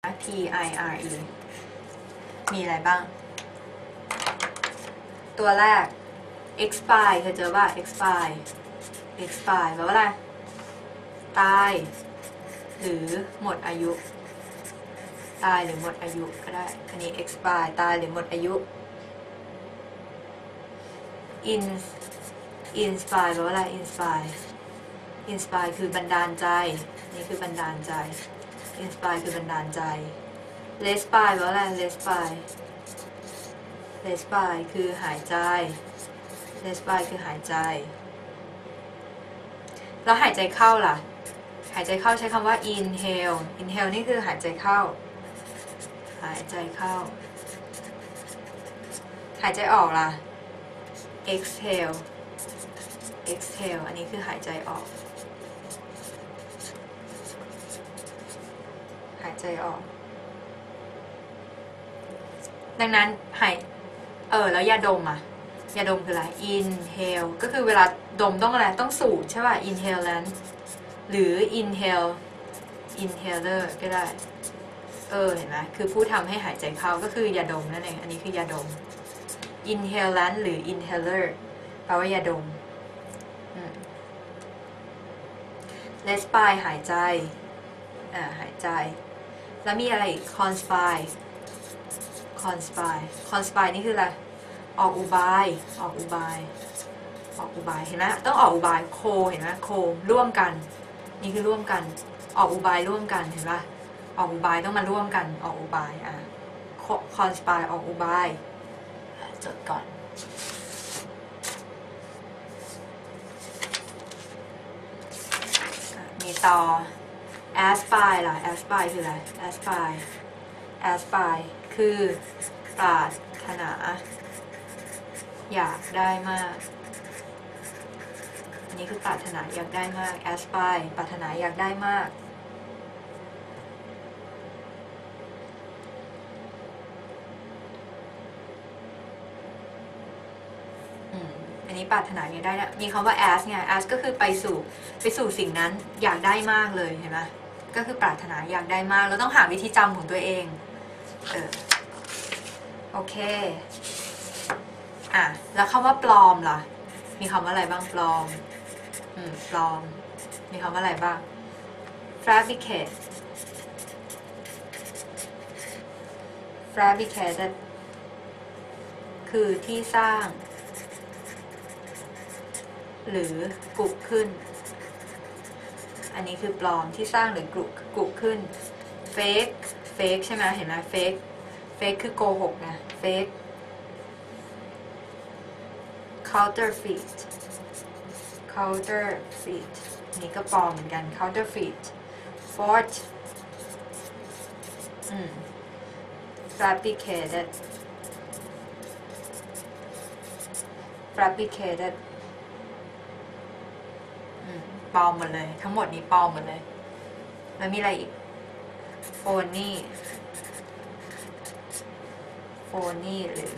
GIRE มีอะไรบ้างตัวแรก expire เคยเจอว่า expire แปลว่าอะไรตายหรือหมดอายุตายหรือหมดอายุก็ได้อันนี้ expire ตายหรือหมดอายุ inspire แปลว่าอะไร inspire คือบันดาลใจนี่คือบันดาลใจinspire คือบันดาลใจ respire แปลว่าอะไร respire คือหายใจ respire คือหายใจแล้วหายใจเข้าล่ะหายใจเข้าใช้คำว่า inhale inhale นี่คือหายใจเข้าหายใจเข้าหายใจออกล่ะ exhale อันนี้คือหายใจออกหายใจออกดังนั้นแล้วยาดมอ่ะยาดมคืออะไร inhale ก็คือเวลาดมต้องอะไรต้องสูดใช่ป่ะ inhalant หรือ inhaler ก็ได้เห็นไหมคือผู้ทำให้หายใจเข้าก็คือยาดมนั่นเองอันนี้คือยาดม inhalant หรือ inhaler แปลว่ายาดม respire หายใจหายใจแล้วมีอะไร conspire นี่คืออะไรออกอุบายเห็นไหมต้องออกอุบายโคเห็นไหมโคร่วมกันนี่คือร่วมกันออกอุบายร่วมกันเห็นปะออกอุบายต้องมาร่วมกันออกอุบายconspire ออกอุบายจดก่อนมีต่อaspire ล่ะ aspire คืออะไร aspire คือปรารถนาอยากได้มากอันนี้คือปรารถนาอยากได้มาก aspire ปรารถนาอยากได้มาก อันนี้ปรารถนาอยากได้นะมีคำว่า as ไง as ก็คือไปสู่สิ่งนั้นอยากได้มากเลยเห็นไหมก็คือปรารถนาอยากได้มากเราต้องหาวิธีจำของตัวเองโอเคแล้วคำว่าปลอมล่ะมีคำว่าอะไรบ้างปลอมมีคำว่าอะไรบ้าง fabricated คือที่สร้างหรือกุขึ้นอันนี้คือปลอมที่สร้างหรือกุขึ้น fake ใช่ไหมเห็นไหม fake คือโกหกนะ fake counterfeit นี่ก็ปลอมเหมือนกัน counterfeit forged fabricatedปลอมหมดเลยทั้งหมดนี้ปลอมหมดเลยแล้วมีอะไรอีก phony หรือ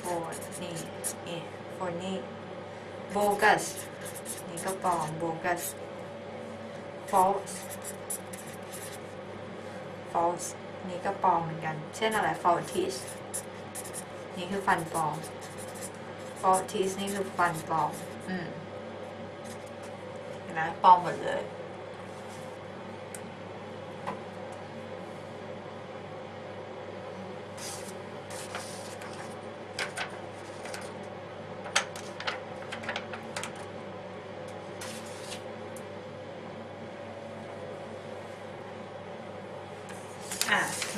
phony bogus นี่ก็ปลอม bogus false นี่ก็ปลอมเหมือนกันเช่นอะไร false teeth นี่คือฟันปลอม false teeth นี่คือฟันปลอมนะปลอมหมดเลย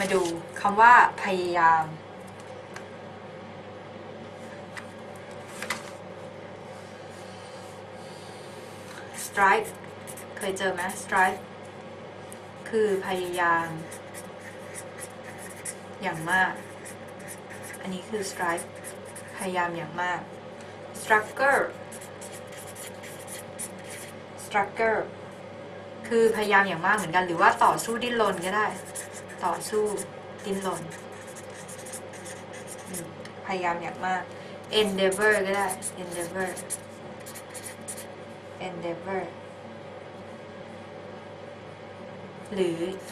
มาดูคำว่าพยายามStrive เคยเจอไหม Strive คือพยายามอย่างมากอันนี้คือ Strive พยายามอย่างมาก Struggle คือพยายามอย่างมากเหมือนกันหรือว่าต่อสู้ดิ้นรนก็ได้ต่อสู้ดิ้นรนพยายามอย่างมาก Endeavor ก็ได้ Endeavor หรือ endeavour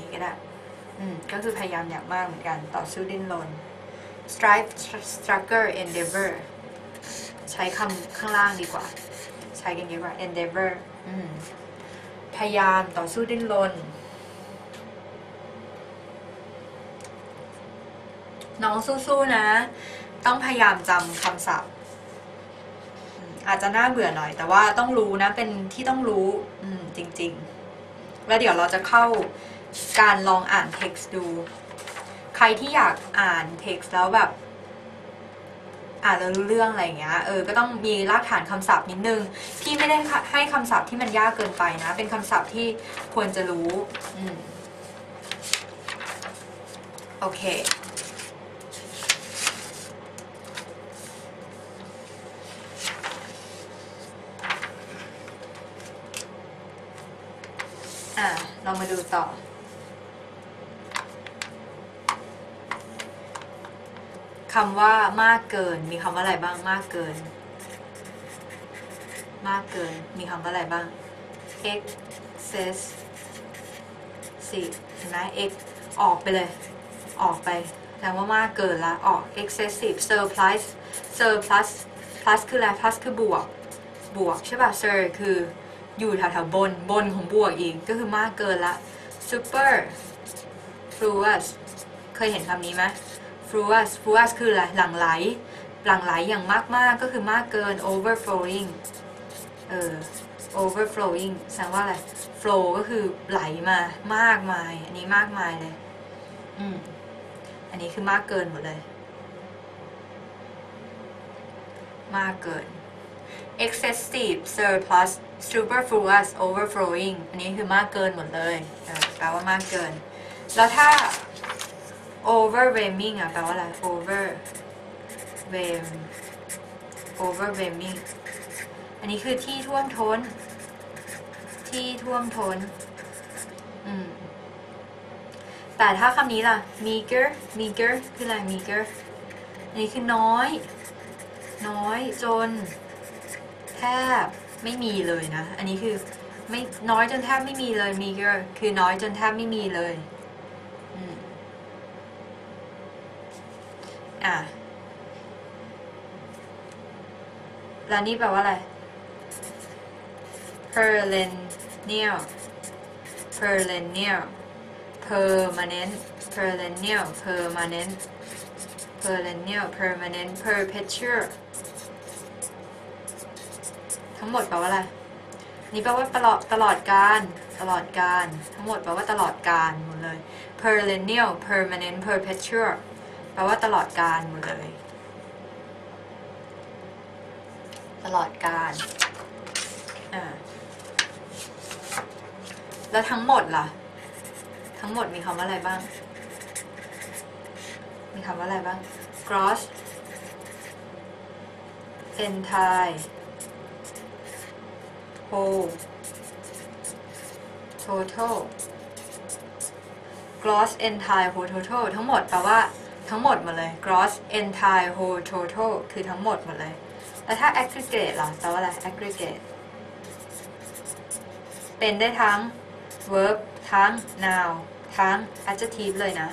นี่ก็ได้ก็คือพยายามอย่างมากเหมือนกันต่อสู้ดิ้นรน strive struggle endeavor ใช้คำข้างล่างดีกว่าใช้กันเยอะกว่า endeavor พยายามต่อสู้ดิ้นรนน้องสู้ๆนะต้องพยายามจำคำศัพท์อาจจะน่าเบื่อหน่อยแต่ว่าต้องรู้นะเป็นที่ต้องรู้จริงๆแล้วเดี๋ยวเราจะเข้าการลองอ่านเท็กซ์ดูใครที่อยากอ่านเท็กซ์แล้วแบบอ่านแล้วรู้เรื่องอะไรอย่างเงี้ยก็ต้องมีรากฐานคำศัพท์นิดนึงพี่ไม่ได้ให้คำศัพท์ที่มันยากเกินไปนะเป็นคำศัพท์ที่ควรจะรู้โอเคเรามาดูต่อคำว่ามากเกินมีคำว่าอะไรบ้างมากเกินมากเกินมีคำว่าอะไรบ้าง excess เห็นไหม x ออกไปเลยออกไปแสดงว่ามากเกินละออก excessive surplus surplus plus คืออะไร plus คือบวกบวกใช่ป่ะ sur คืออยู่แถวๆบนบนของบวกอีกก็คือมากเกินละ superfluous เคยเห็นคำนี้ไหม fluous คืออะไรหลั่งไหลหลั่งไหลอย่างมากๆก็คือมากเกิน overflowing overflowing แสดงว่าอะไร flow ก็คือไหลมามากมายอันนี้มากมายเลยอันนี้คือมากเกินหมดเลยมากเกิน excessive surplus superfluous overflowing อันนี้คือมากเกินหมดเลยแปลว่ามากเกินแล้วถ้า overwhelming แปลว่าอะไร overwhelming อันนี้คือที่ท่วมท้นที่ท่วมท้นแต่ถ้าคำนี้ล่ะ meager คืออะไร meager อันนี้คือน้อยน้อยจนแทบไม่มีเลยนะอันนี้คือไม่น้อยจนแทบไม่มีเลย meager คือน้อยจนแทบไม่มีเลยแล้วนี่แปลว่าอะไร permanent perpetualทั้งหมดแปลว่าอะไรนี่แปลว่าตลอดการทั้งหมดแปลว่าตลอดการหมดเลย perennial permanent perpetual แปลว่าตลอดการหมดเลยตลอดการแล้วทั้งหมดล่ะทั้งหมดมีคำว่าอะไรบ้างมีคำว่าอะไรบ้าง gross entire whole total gross entire whole total ทั้งหมดแปลว่าทั้งหมดหมดเลย gross entire whole total คือทั้งหมดหมดเลยแล้วถ้า aggregate ล่ะแปลว่าอะไร aggregate เป็นได้ทั้ง verb ทั้ง noun ทั้ง adjective เลยนะ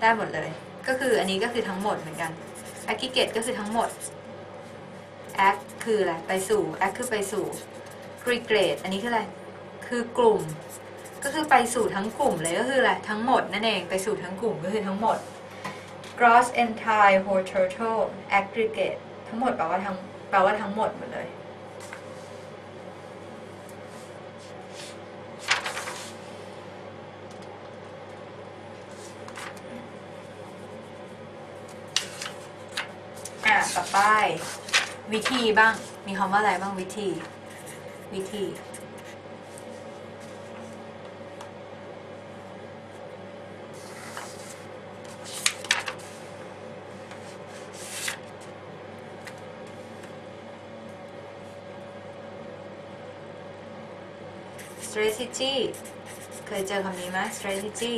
ได้หมดเลยก็คืออันนี้ก็คือทั้งหมดเหมือนกัน aggregate ก็คือทั้งหมด ag คืออะไรไปสู่ ag คือไปสู่Aggregate อันนี้คืออะไรคือกลุ่มก็คือไปสู่ทั้งกลุ่มเลยก็คืออะไรทั้งหมดนั่นเองไปสู่ทั้งกลุ่มก็คือทั้งหมด gross entire whole total aggregate ทั้งหมดแปลว่าทั้งหมดหมดเลยต่อไปวิธีบ้างมีคำว่าอะไรบ้างวิธีstrategy เคยเจอคำนี้ไหม strategy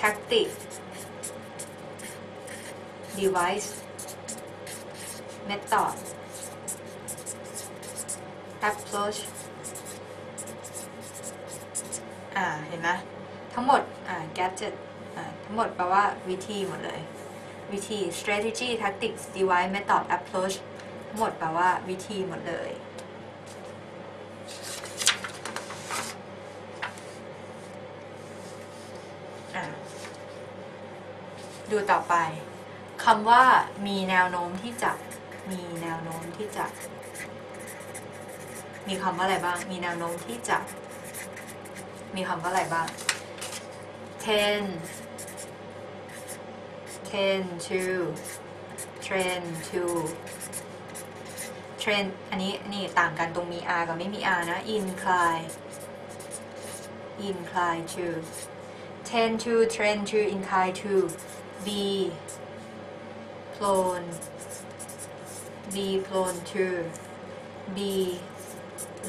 tactic device method approach เห็นไหมทั้งหมดgadget ทั้งหมดแปลว่าวิธีหมดเลยวิธี strategy tactics device method approach ทั้งหมดแปลว่าวิธีหมดเลยดูต่อไปคำว่ามีแนวโน้มที่จะมีคำว่าอะไรบ้างมีแนวโน้มที่จะมีคำว่าอะไรบ้าง tend to trend อันนี้นี่ต่างกันตรงมี r กับไม่มี r นะ incline to tend to trend to incline to be prone to be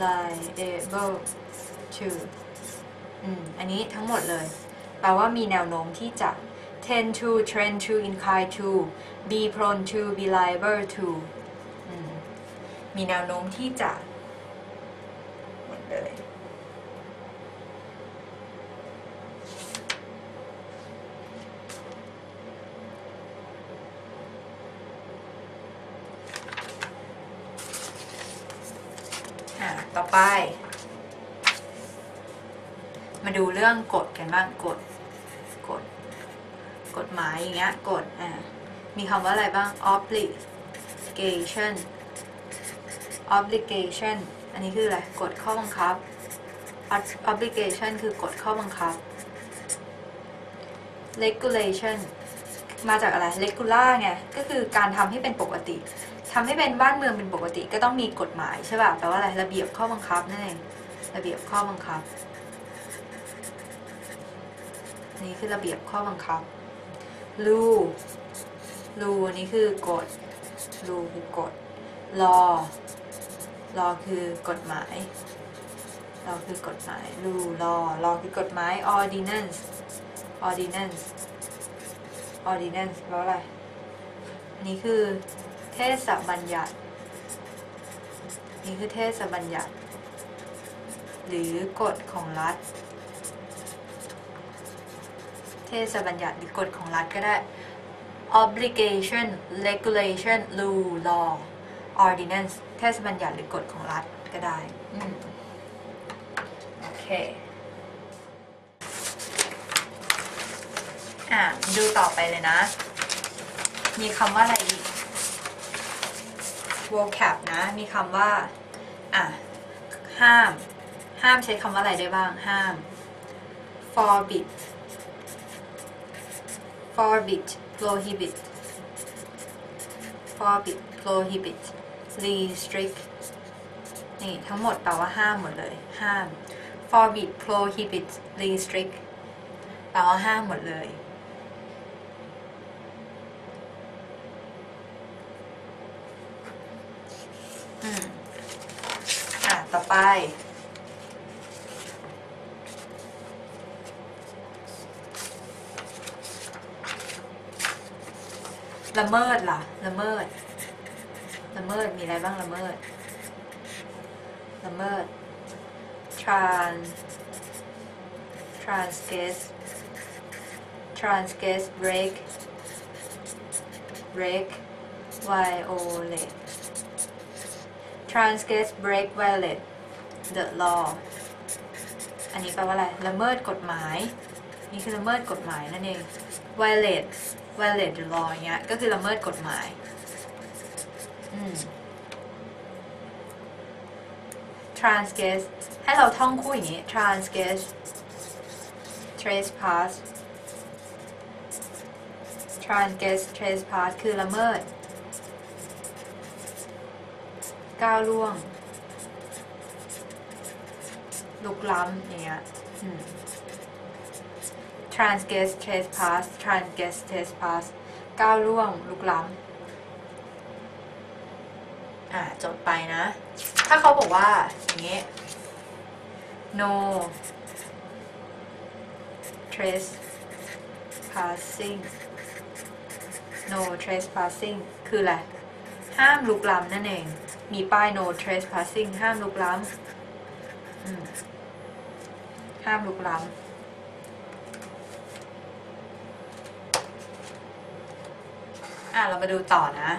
liable to อันนี้ทั้งหมดเลยแปลว่ามีแนวโน้มที่จะ tend to trend to incline to be prone to be liable to มีแนวโน้มที่จะหมดเลยต่อไปมาดูเรื่องกฎกันบ้างกฎหมายอย่างเงี้ยกฎมีคำว่าอะไรบ้าง obligation อันนี้คืออะไรกฎข้อบังคับ obligation คือกฎข้อบังคับ regulation มาจากอะไร regular ไงก็คือการทำให้เป็นปกติทำให้เป็นบ้านเมืองเป็นปกติก็ต้องมีกฎหมายใช่ป่ะแต่ว่าอะไรระเบียบข้อบังคับนั่นเองระเบียบข้อบังคับนี่คือระเบียบข้อบังคับ rule นี่คือกฎ rule คือกฎ law คือกฎหมาย law คือกฎหมาย rule law คือกฎหมาย ordinance แปลว่าอะไรนี่คือเทศบัญญัตินี่คือเทศบัญญัติหรือกฎของรัฐเทศบัญญัติหรือกฎของรัฐก็ได้ obligation regulation rule law ordinance เทศบัญญัติหรือกฎของรัฐก็ได้โอเคดูต่อไปเลยนะมีคำว่าอะไรอีกvocab นะมีคำว่าห้ามใช้คำว่าอะไรได้บ้างห้าม forbid prohibit restrict นี่ทั้งหมดแปลว่าห้ามหมดเลยห้าม forbid prohibit restrict แปลว่าห้ามหมดเลยต่อไปละเมิดล่ะละเมิดมีอะไรบ้างละเมิด transgress break violate transgress break violate the law อันนี้แปลว่าอะไรละเมิดกฎหมายนี่คือละเมิดกฎหมายนั่นเอง violate the law เงี้ยก็คือละเมิดกฎหมายtransgress ให้เราท่องคู่อย่างนี้ transgress trespass trespass คือละเมิดก้าวล่วงลุกล้ำอย่างเงี้ย transgress trespassก้าวล่วงลุกล้ำจบไปนะถ้าเขาบอกว่าอย่างเงี้ย no trespassing คืออะไรห้ามลุกล้ำนั่นเองมีป้าย no trespassing ห้ามลุกล้ำ ห้ามลุกล้ำเรามาดูต่อนะ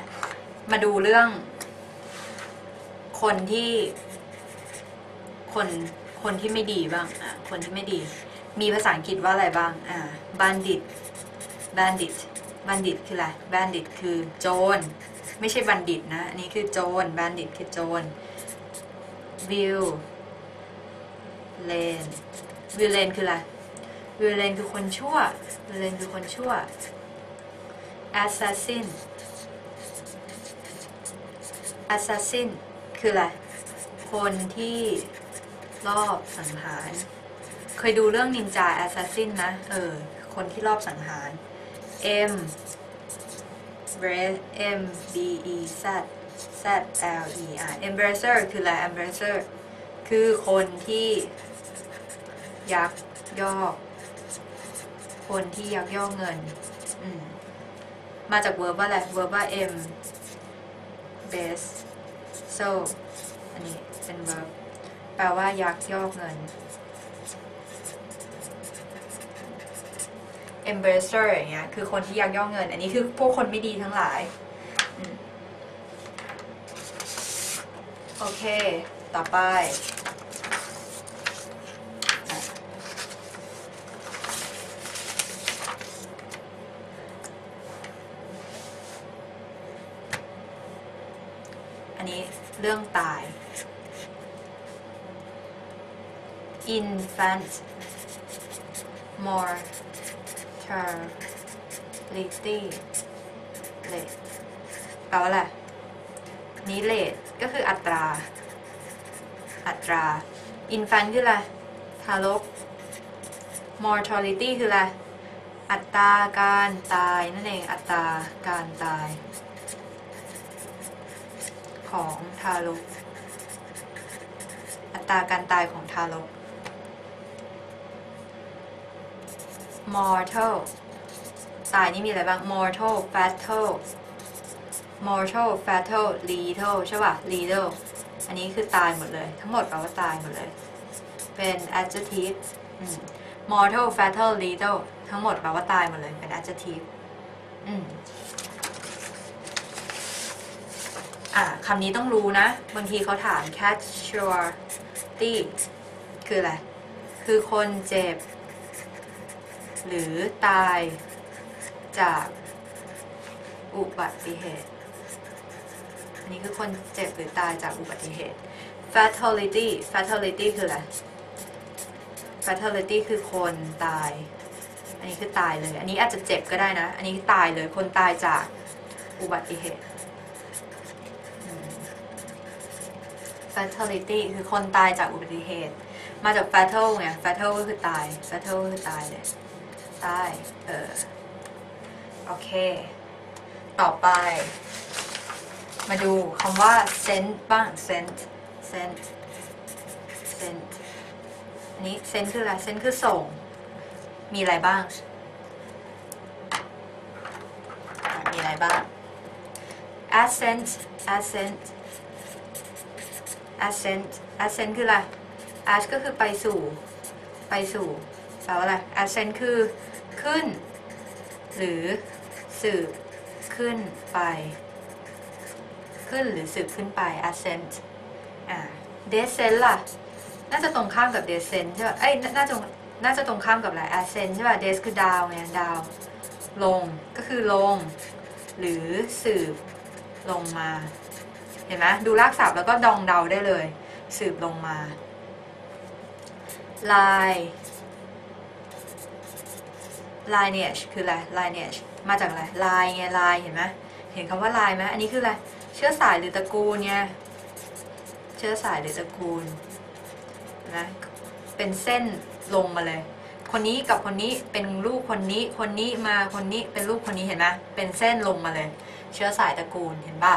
มาดูเรื่องคนที่ไม่ดีบ้างคนที่ไม่ดีมีภาษาอังกฤษว่าอะไรบ้างbandit bandit คืออะไร bandit คือโจรไม่ใช่บัณฑิตนะอันนี้คือโจร bandit คือโจร villain คืออะไร villain คือคนชั่ว villain คือคนชั่ว assassin คืออะไรคนที่รอบสังหารเคยดูเรื่องนินจา assassin นะคนที่รอบสังหาร m b e z l e r embracer คืออะไร embracer คือคนที่ยักยอกเงินมาจาก verb ว่าอะไร verb ว่า m base so อันนี้เป็น verb แปลว่ายักยอกเงิน embracer อย่างเงี้ยคือคนที่ยักยอกเงินอันนี้คือพวกคนไม่ดีทั้งหลายโอเคต่อไปอันนี้เรื่องตาย infant mortality rate แปลว่าอะไรนี้ rate ก็คืออัตรา infant คืออะไรทารก mortality คืออะไรอัตราการตายนั่นเองอัตราการตายของทารกอัตราการตายของทารก mortal ตายนี่มีอะไรบ้าง mortal fatal lethal ใช่ป่ะ lethal อันนี้คือตายหมดเลยทั้งหมดแปลว่าตายหมดเลยเป็น adjective mortal fatal lethal ทั้งหมดแปลว่าตายหมดเลยเป็น adjective คำนี้ต้องรู้นะบางทีเขาถาม casualty คืออะไรคือคนเจ็บหรือตายจากอุบัติเหตุอันนี้คือคนเจ็บหรือตายจากอุบัติเหตุ fatality คืออะไร fatality คือคนตายอันนี้คือตายเลยอันนี้อาจจะเจ็บก็ได้นะอันนี้ตายเลยคนตายจากอุบัติเหตุfatality คือคนตายจากอุบัติเหตุมาจาก fatal ไง fatal ก็คือตาย fatal คือตายเลยตายโอเคต่อไปมาดูคำว่า sent บ้าง sent อันนี้ sent คืออะไร sent คือส่งมีอะไรบ้างascent คืออะไร ascent ก็คือไปสู่แปลว่าอะไร ascent คือขึ้นหรือสืบขึ้นไปขึ้นหรือสืบขึ้นไป ascent descent ล่ะน่าจะตรงข้ามกับ descent ใช่ป่ะน่าจะตรงข้ามกับอะไร ascent ใช่ป่ะ des คือดาวไงดาวลงก็คือลงหรือสืบลงมาเห็นไหมดูรากศัพท์แล้วก็ดองเดาได้เลยสืบลงมา lineage คืออะไร lineage มาจากอะไร line ไง line เห็นไหมเห็นคำว่า line ไหมอันนี้คืออะไรเชื้อสายหรือตระกูลไงเชื้อสายหรือตระกูลนะเป็นเส้นลงมาเลยคนนี้กับคนนี้เป็นลูกคนนี้คนนี้มาคนนี้เป็นลูกคนนี้เห็นไหมเป็นเส้นลงมาเลยเชื้อสายตระกูลเห็นป่ะ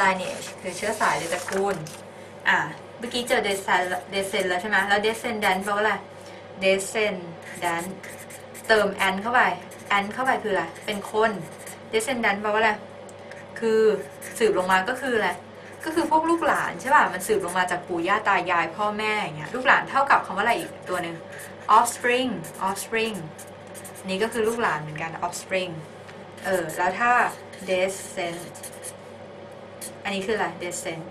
lineage คือเชื้อสายหรือตระกูลเมื่อกี้เจอ descent แล้วใช่ไหมแล้ว descendant แปลว่าอะไร descendant เติม an เข้าไป an เข้าไปคืออะไรเป็นคน descendant แปลว่าอะไรคือสืบลงมาก็คืออะไร ก็คือพวกลูกหลานใช่ป่ะมันสืบลงมาจากปู่ย่าตายายพ่อแม่อย่างเงี้ยลูกหลานเท่ากับคำว่าอะไรอีกตัวหนึ่ง offspring offspring นี่ก็คือลูกหลานเหมือนกัน offspring แล้วถ้า descent อันนี้คืออะไร descent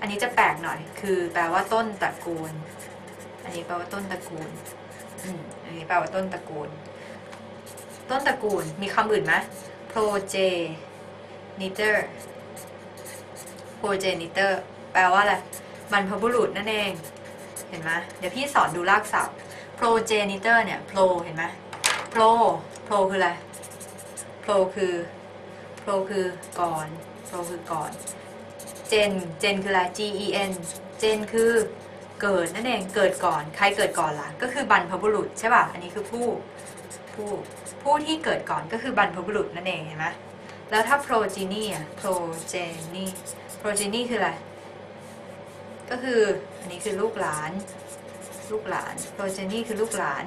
อันนี้จะแปลกหน่อยคือแปลว่าต้นตระกูลอันนี้แปลว่าต้นตระกูลอันนี้แปลว่าต้นตระกูลมีคำอื่นไหม progenitor progenitor แปลว่าอะไรบรรพบุรุษนั่นเองเห็นไหมเดี๋ยวพี่สอนดูรากศัพท์ progenitor เนี่ย pro เห็นไหม pro คืออะไร pro คือก่อน gen คืออะไร gen gen คือเกิดนั่นเองเกิดก่อนใครเกิดก่อนล่ะก็คือบรรพบุรุษใช่ป่ะอันนี้คือผู้ที่เกิดก่อนก็คือบรรพบุรุษนั่นเองเห็นไหมแล้วถ้า progeny อ่ะ progeny คืออะไรก็คืออันนี้คือลูกหลานprogeny คือลูกหลาน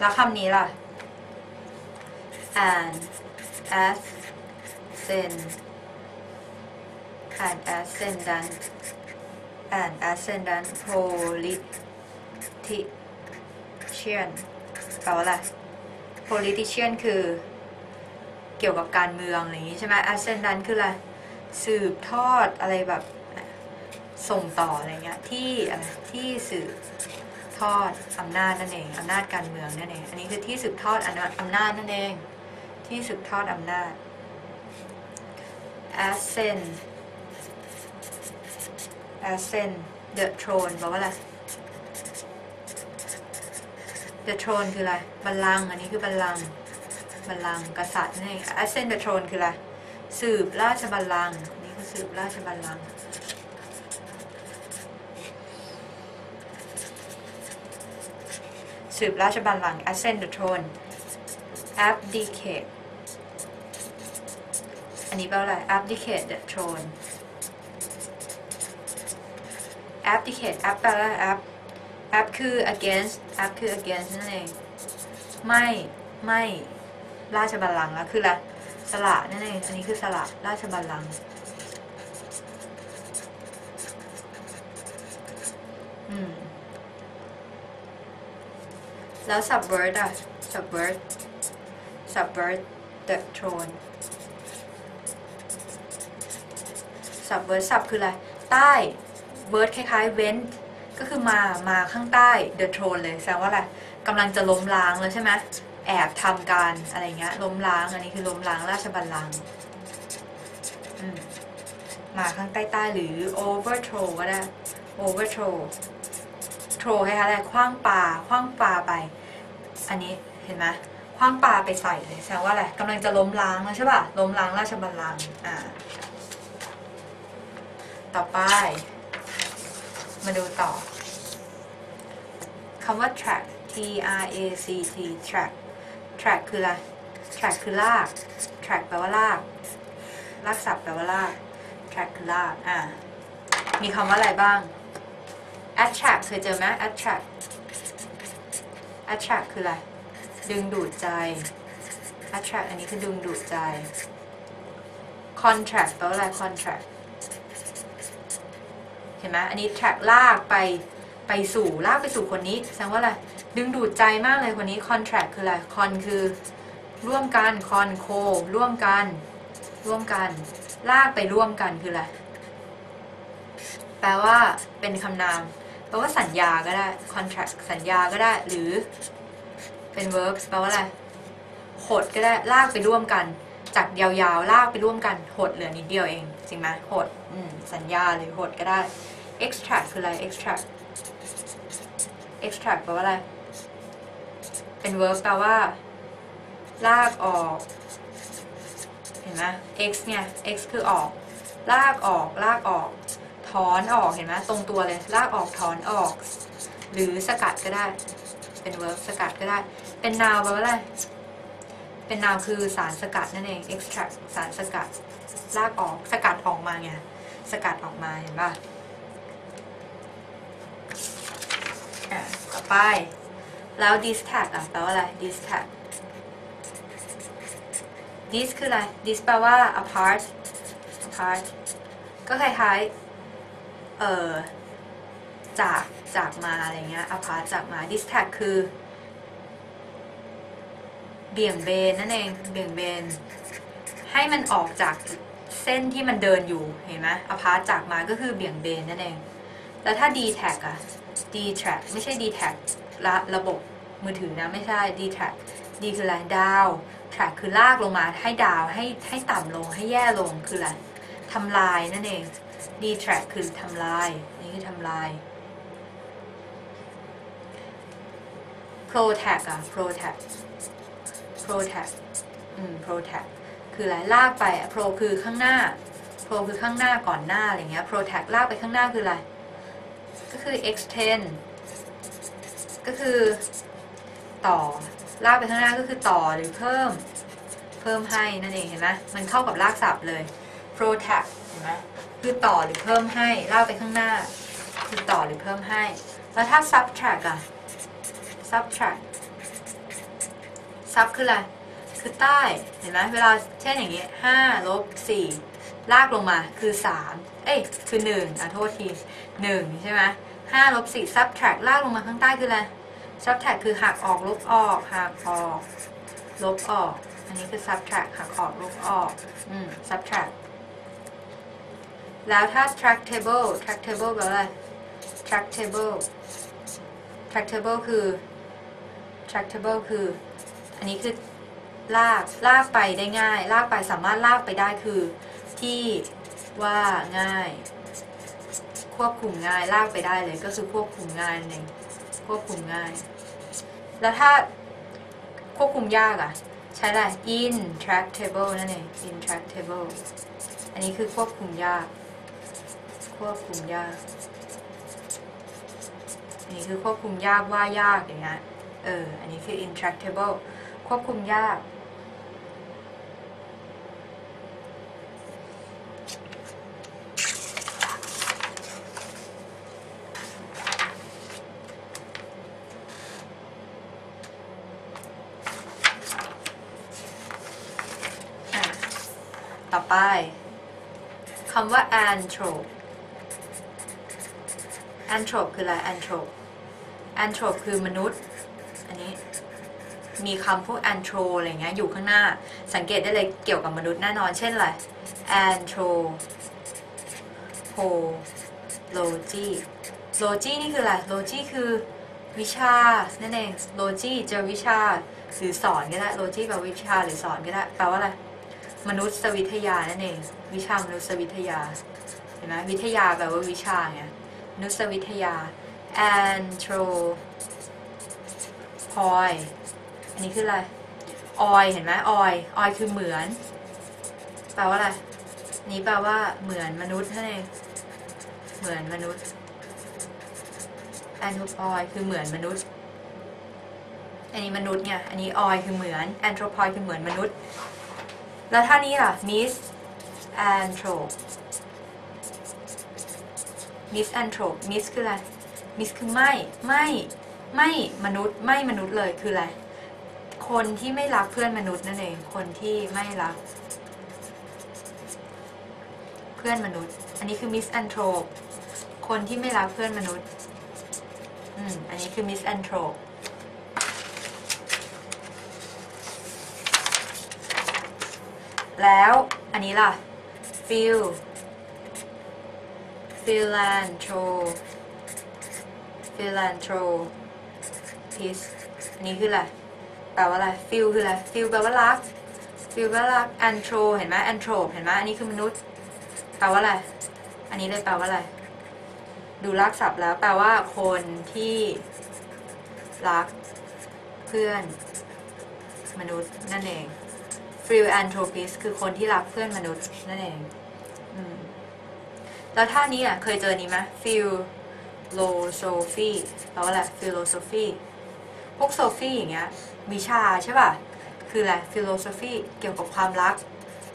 แล้วคำนี้ล่ะ an ascendant politician แปลว่าอะไร politician คือเกี่ยวกับการเมืองอะไรอย่างนี้ใช่ไหม ascendant คืออะไรสืบทอดอะไรแบบส่งต่ออะไรเงี้ยที่สืบทอดอำนาจนั่นเองอำนาจการเมืองนั่นเองอันนี้คือที่สืบทอดอำนาจนั่นเองที่สืบทอดอำนาจ ascend the throne แปลว่าอะไร the throne คืออะไรบัลลังก์อันนี้คือบัลลังก์กษัตริย์นั่นเอง ascend the throne คืออะไรสืบราชบัลลังก์อันนี้คือสืบราชบัลลังก์สืบราชบัลลังก์ ascend the throne abdicate อันนี้แปลว่าอะไร abdicate the throne abdicate ab แปลว่า ab คือ against ab คือ against นั่นเองไม่ราชบัลลังก์แล้วคือละสละนั่นเองอันนี้คือสละราชบัลลังก์แล้ว subvert อ่ะ subvert the throne subvert sub คืออะไรใต้ vert คล้ายๆ vent ก็คือมาข้างใต้ the throne เลยแสดงว่าอะไรกำลังจะล้มล้างแล้วใช่ไหมแอบทำการอะไรเงี้ยล้มล้างอันนี้คือล้มล้างราชบัลลังก์มาข้างใต้หรือ overthrow ก็ได้ overthrow ให้อะไรขว้างปลาไปอันนี้เห็นไหมขว้างปลาไปใส่เลยแสดงว่าอะไรกำลังจะล้มล้างแล้วใช่ป่ะล้มล้างราชบัลลังก์ต่อไปมาดูต่อคำว่า track t r a c t track คืออะไร track คือลาก track แปลว่าลากศัพท์แปลว่าลาก track คือลากมีคำว่าอะไรบ้างattract เคยเจอไหม attract คืออะไรดึงดูดใจ attract อันนี้คือดึงดูดใจ contract แปลว่าอะไร contract เห็นไหมอันนี้ track ลากไปสู่คนนี้แสดงว่าอะไรดึงดูดใจมากเลยคนนี้ contract คืออะไร con คือร่วมกัน con co ร่วมกันลากไปร่วมกันคืออะไรแปลว่าเป็นคำนามแปลว่าสัญญาก็ได้ contract สัญญาก็ได้หรือเป็น verb แปลว่าอะไรหดก็ได้ลากไปร่วมกันจากยาวๆลากไปร่วมกันหดเหลือนิดเดียวเองจริงไหมหดสัญญาหรือหดก็ได้ extract คืออะไร extract แปลว่าอะไรเป็น verb แปลว่าลากออกเห็นไหม x เนี่ย x คือออกลากออกถอนออกเห็นไหมตรงตัวเลยลากออกถอนออกหรือสกัดก็ได้เป็น verb สกัดก็ได้เป็น noun แปลว่าอะไรเป็น noun คือสารสกัดนั่นเอง extract สารสกัดลากออกสกัดออกมาไงสกัดออกมาเห็นป่ะ ไปแล้ว this tag อ่ะแปลว่าอะไร this tag this คืออะไร this แปลว่า apart apart ก็คล้ายๆจากมาอะไรเงี้ย apart จากมา this tag คือเบี่ยงเบนนั่นเองเบี่ยงเบนให้มันออกจากเส้นที่มันเดินอยู่เห็นไหม apart จากมาก็คือเบี่ยงเบนนั่นเองแล้วถ้า d tag อ่ะ d tag ไม่ใช่ d tag ระบบมือถือนะไม่ใช่ d tag d คืออะไรดาวแทร็กคือลากลงมาให้ดาวให้ต่ำลงให้แย่ลงคืออะไรทำลายนั่นเอง d track คือทำลายนี่คือทำลาย pro tag อ่ะ pro tag pro tag pro tag คืออะไรลากไป pro คือข้างหน้า pro คือข้างหน้าก่อนหน้าอะไรเงี้ย pro tag ลากไปข้างหน้าคืออะไรก็คือ extend ก็คือต่อลากไปข้างหน้าก็คือต่อหรือเพิ่มให้นั่นเองเห็นไหมมันเข้ากับลากศัพท์เลย protect เห็นไหมคือต่อหรือเพิ่มให้ลากไปข้างหน้าคือต่อหรือเพิ่มให้แล้วถ้า subtract อ่ะ subtract sub คืออะไรคือใต้เห็นไหมเวลาเช่นอย่างนี้5ลบ4ลากลงมาคือ3เอ้ยคือ1อ่ะโทษที1ใช่ไหม5ลบ4 subtract ลากลงมาข้างใต้คืออะไรsubtract คือหักออกลบออกหักออกลบออกอันนี้คือ subtract หักออกลบออกsubtract แล้วถ้า tractable tractable แปลว่าอะไร tractable tractable คือ tractable คืออันนี้คือลากไปได้ง่ายลากไปสามารถลากไปได้คือที่ว่าง่ายควบคุมง่ายลากไปได้เลยก็คือควบคุมง่ายนั่นเองควบคุมง่ายแล้วถ้าควบคุมยากอ่ะใช้อะไร intractable นั่นเอง intractable อันนี้คือควบคุมยากควบคุมยากอันนี้คือควบคุมยากว่ายากอย่างเงี้ยอันนี้คือ intractable ควบคุมยากต่อไปคำว่า anthrop anthrop คืออะไร anthrop anthrop คือมนุษย์อันนี้มีคำพวก anthro อะไรเงี้ยอยู่ข้างหน้าสังเกตได้เลยเกี่ยวกับมนุษย์แน่นอนเช่นอะไร anthropology logy นี่คืออะไร logy คือวิชานั่นเอง logy เจอวิชาหรือสอนก็ได้ logy แปลวิชาหรือสอนก็ได้แปลว่าอะไรมนุษยวิทยานั่นเองวิชามนุษยวิทยาเห็นไหมวิทยาแปลว่าวิชาไงมนุษยวิทยา anthropoi อันนี้คืออะไร oil เห็นไหม oil oil คือเหมือนแปลว่าอะไรนี่แปลว่าเหมือนมนุษย์นั่นเองเหมือนมนุษย์ anthropoi คือเหมือนมนุษย์อันนี้มนุษย์ไงอันนี้ oil คือเหมือน anthropoi คือเหมือนมนุษย์แล้วท่านี้ล่ะ misanthrope mis คืออะไร mis คือไม่มนุษย์ไม่มนุษย์เลยคืออะไรคนที่ไม่รักเพื่อนมนุษย์นั่นเองคนที่ไม่รักเพื่อนมนุษย์อันนี้คือ misanthrope คนที่ไม่รักเพื่อนมนุษย์อันนี้คือ misanthropeแล้วอันนี้ล่ะ philanthropist อันนี้คืออะไรแปลว่าอะไร phil คืออะไร phil แปลว่ารัก phil แปลว่ารัก anthro เห็นไหม anthro เห็นไหมอันนี้คือมนุษย์แปลว่าอะไรอันนี้เลยแปลว่าอะไรดูลักศัพท์แล้วแปลว่าคนที่รักเพื่อนมนุษย์นั่นเองphilanthropist คือคนที่รักเพื่อนมนุษย์นั่นเองแล้วท่านี้อ่ะเคยเจอนี้ไหม philosophy แปลว่าอะไร philosophy พวก sophy อย่างเงี้ยวิชาใช่ป่ะคืออะไร philosophy เกี่ยวกับความรัก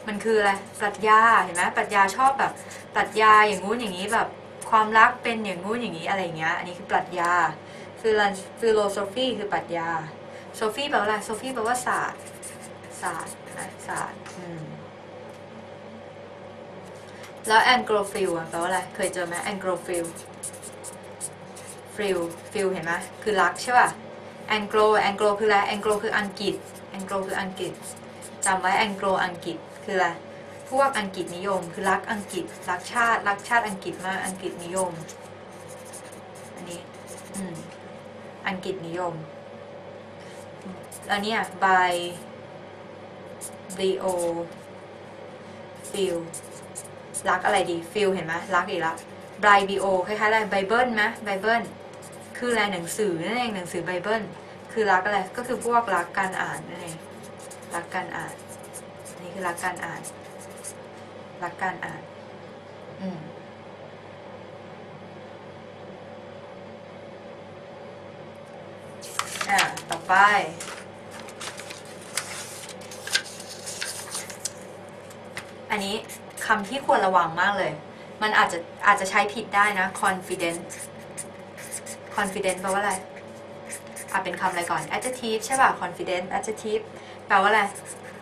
มันคืออะไรปรัชญาเห็นไหมปรัชญาชอบแบบปรัชญาอย่างงู้นอย่างนี้แบบความรักเป็นอย่างงู้นอย่างนี้อะไรเงี้ยอันนี้คือปรัชญา ฟิโลโซฟีคือปรัชญาโซฟีแปลว่าอะไรโซฟีแปลว่าศาสตร์แล้วแองโกลฟิลแปลว่าอะไรเคยเจอไหมแองโกลฟิลฟิลเห็นไหมคือรักใช่ป่ะแองโกลคืออะไรแองโกลคืออังกฤษจำไว้แองโกลอังกฤษคืออะไรพวกอังกฤษนิยมคือรักอังกฤษรักชาติอังกฤษมากอังกฤษนิยมอันนี้อังกฤษนิยมแล้วเนี่ยบายLeo Feel รักอะไรดี Feel เห็นไหมรักอีกแล้ว Bible คล้ายๆอะไร Bible ไหม Bible คืออะไรหนังสือนั่นเองหนังสือ Bible คือรักอะไรก็คือพวกรักการอ่านนั่นเองรักการอ่านนี่คือรักการอ่านต่อไปอันนี้คำที่ควรระวังมากเลยมันอาจจะใช้ผิดได้นะ confidence confidence แปลว่าอะไรเป็นคำอะไรก่อน adjective ใช่ป่ะ confidence adjective แปลว่าอะไร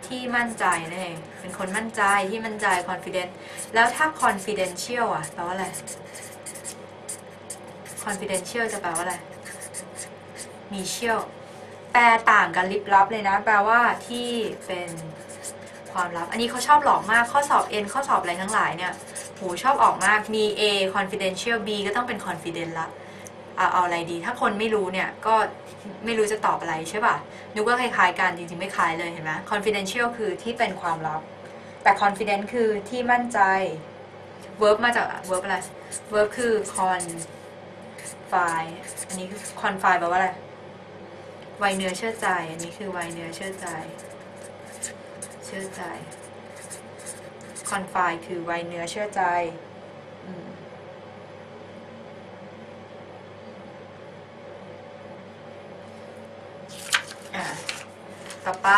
ที่มั่นใจนั่นเองเป็นคนมั่นใจที่มั่นใจ confidence แล้วถ้า confidential แปลว่าอะไร confidential จะแปลว่าอะไรมีเชี่ยวแปลต่างกันลิบลับเลยนะแปลว่าที่เป็นความลับอันนี้เขาชอบหลอกมากข้อสอบ N ข้อสอบอะไรทั้งหลายเนี่ยโหชอบออกมากมี A confidential B ก็ต้องเป็น confident ละเอาอะไรดีถ้าคนไม่รู้เนี่ยก็ไม่รู้จะตอบอะไรใช่ป่ะนึกว่าคล้ายๆกันจริงๆไม่คล้ายเลยเห็นไหม confidential คือที่เป็นความลับแต่ confident คือที่มั่นใจ verb มาจาก verb อะไร verb คือ confide อันนี้คือ confide แปลว่าอะไรไว้เนื้อเชื่อใจอันนี้คือไว้เนื้อเชื่อใจconfide คือไว้เนื้อเชื่อใจต่อไป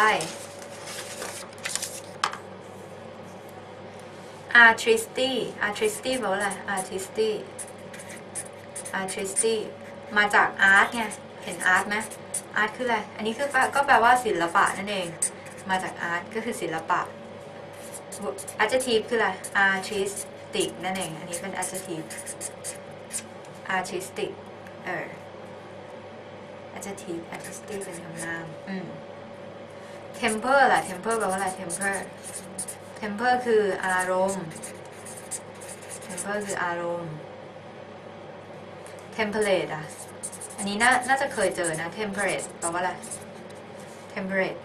artistry แปลว่าอะไร artistry มาจาก art ไงเห็น art ไหม art คืออะไรอันนี้คือก็แปลว่าศิลปะนั่นเองมาจาก art ก็คือศิลปะ adjective คืออะไร artistic นั่นเองอันนี้เป็น adjective artistic adjective artistic เป็นคำนาม temper ล่ะ temper แปลว่าอะไร temper คืออารมณ์ temper คืออารมณ์ temperate อันนี้น่าจะเคยเจอนะ temperate แปลว่าอะไร temperate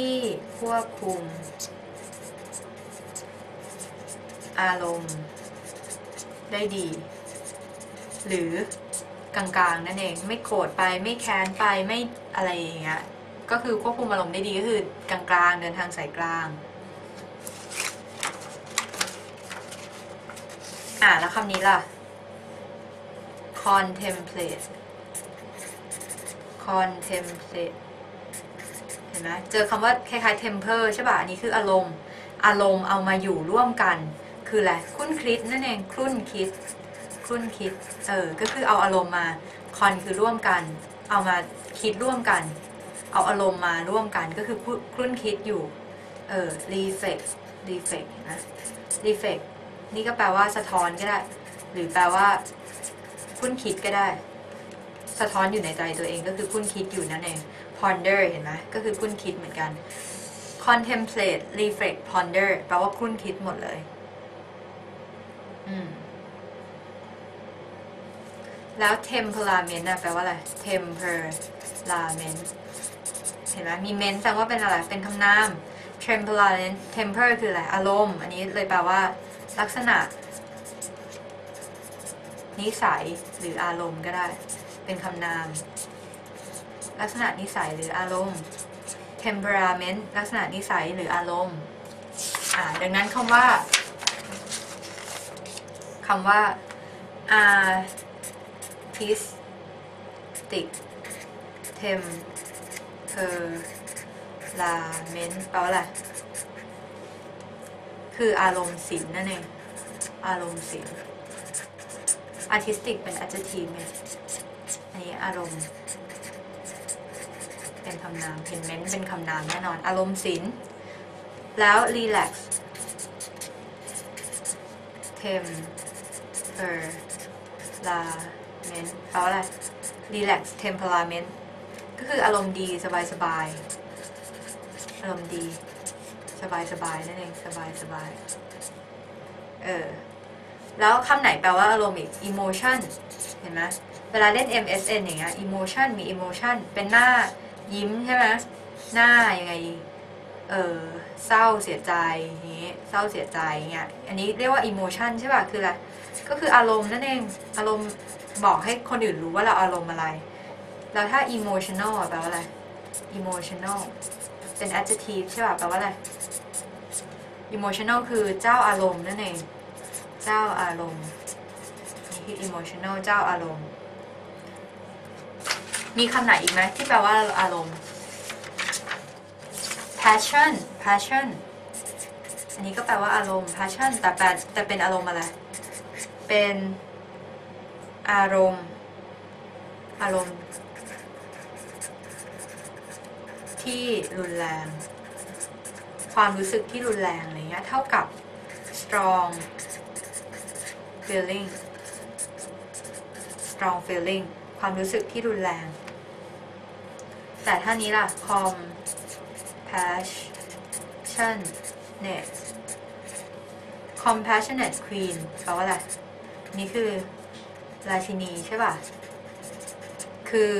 ที่ควบคุมอารมณ์ได้ดีหรือกลางๆนั่นเองไม่โกรธไปไม่แค้นไปไม่อะไรอย่างเงี้ยก็คือควบคุมอารมณ์ได้ดีก็คือกลางๆเดินทางสายกลางแล้วคำนี้ล่ะ contemplateเห็นไหมเจอคำว่าคล้ายๆ temper ใช่ป่ะอันนี้คืออารมณ์เอามาอยู่ร่วมกันคืออะไรคลุ้นคิดนั่นเองคลุ้นคิดก็คือเอาอารมณ์มาคอนคือร่วมกันเอามาคิดร่วมกันเอาอารมณ์มาร่วมกันก็คือคลุ้นคิดอยู่reflect นะ reflect นี่ก็แปลว่าสะท้อนก็ได้หรือแปลว่าคลุ้นคิดก็ได้สะท้อนอยู่ในใจตัวเองก็คือคลุ้นคิดอยู่นั่นเอง ponder เห็นไหมก็คือคลุ้นคิดเหมือนกัน contemplate reflect ponder แปลว่าคลุ้นคิดหมดเลยแล้ว temperament แปลว่าอะไร temperament เห็นไหมมี ment แปลว่าเป็นอะไรเป็นคำนาม temperament temper คืออะไรอารมณ์อันนี้เลยแปลว่าลักษณะนิสัยหรืออารมณ์ก็ได้เป็นคำนามลักษณะนิสัยหรืออารมณ์ temperament ลักษณะนิสัยหรืออารมณ์ดังนั้นคำว่า artistic temperament แปลว่าอะไรคืออารมณ์ศิลป์นั่นเองอารมณ์ศิลป์ artistic เป็น adjective ไง ในอารมณ์เป็นคำนามเห็นเม้นเป็นคำนามแน่นอนอารมณ์ศิลป์แล้วรีแลกซ์เทมเพอลาเมนต์แปลว่าอะไรรีแลกซ์เทมเพอลาเมนต์ก็คืออารมณ์ดีสบายๆอารมณ์ดีสบายๆนั่นเองสบายๆแล้วคำไหนแปลว่าอารมณ์อีก emotion เห็นไหมเวลาเล่น MSN อย่างเงี้ย emotion มี emotion เป็นหน้ายิ้มใช่ไหมหน้ายังไงเศร้าเสียใจอย่างนี้เศร้าเสียใจอย่างเงี้ยอันนี้เรียกว่า emotion ใช่ป่ะคืออะไรก็คืออารมณ์นั่นเองอารมณ์บอกให้คนอื่นรู้ว่าเราอารมณ์อะไรแล้วถ้า emotional แปลว่าอะไร emotional เป็น adjective ใช่ป่ะแปลว่าอะไร emotional คือเจ้าอารมณ์นั่นเองเจ้าอารมณ์นี่คือ emotional เจ้าอารมณ์มีคำไหนอีกไหมที่แปลว่าอารมณ์ passion passion อันนี้ก็แปลว่าอารมณ์ passion แต่เป็นอารมณ์อะไรเป็นอารมณ์ที่รุนแรงความรู้สึกที่รุนแรงอะไรเงี้ยเท่ากับ strong feeling strong feeling ความรู้สึกที่รุนแรงแต่ถ้านี้ล่ะ compassionate compassionate queen แปลว่าอะไรนี่คือราชินีใช่ป่ะคือ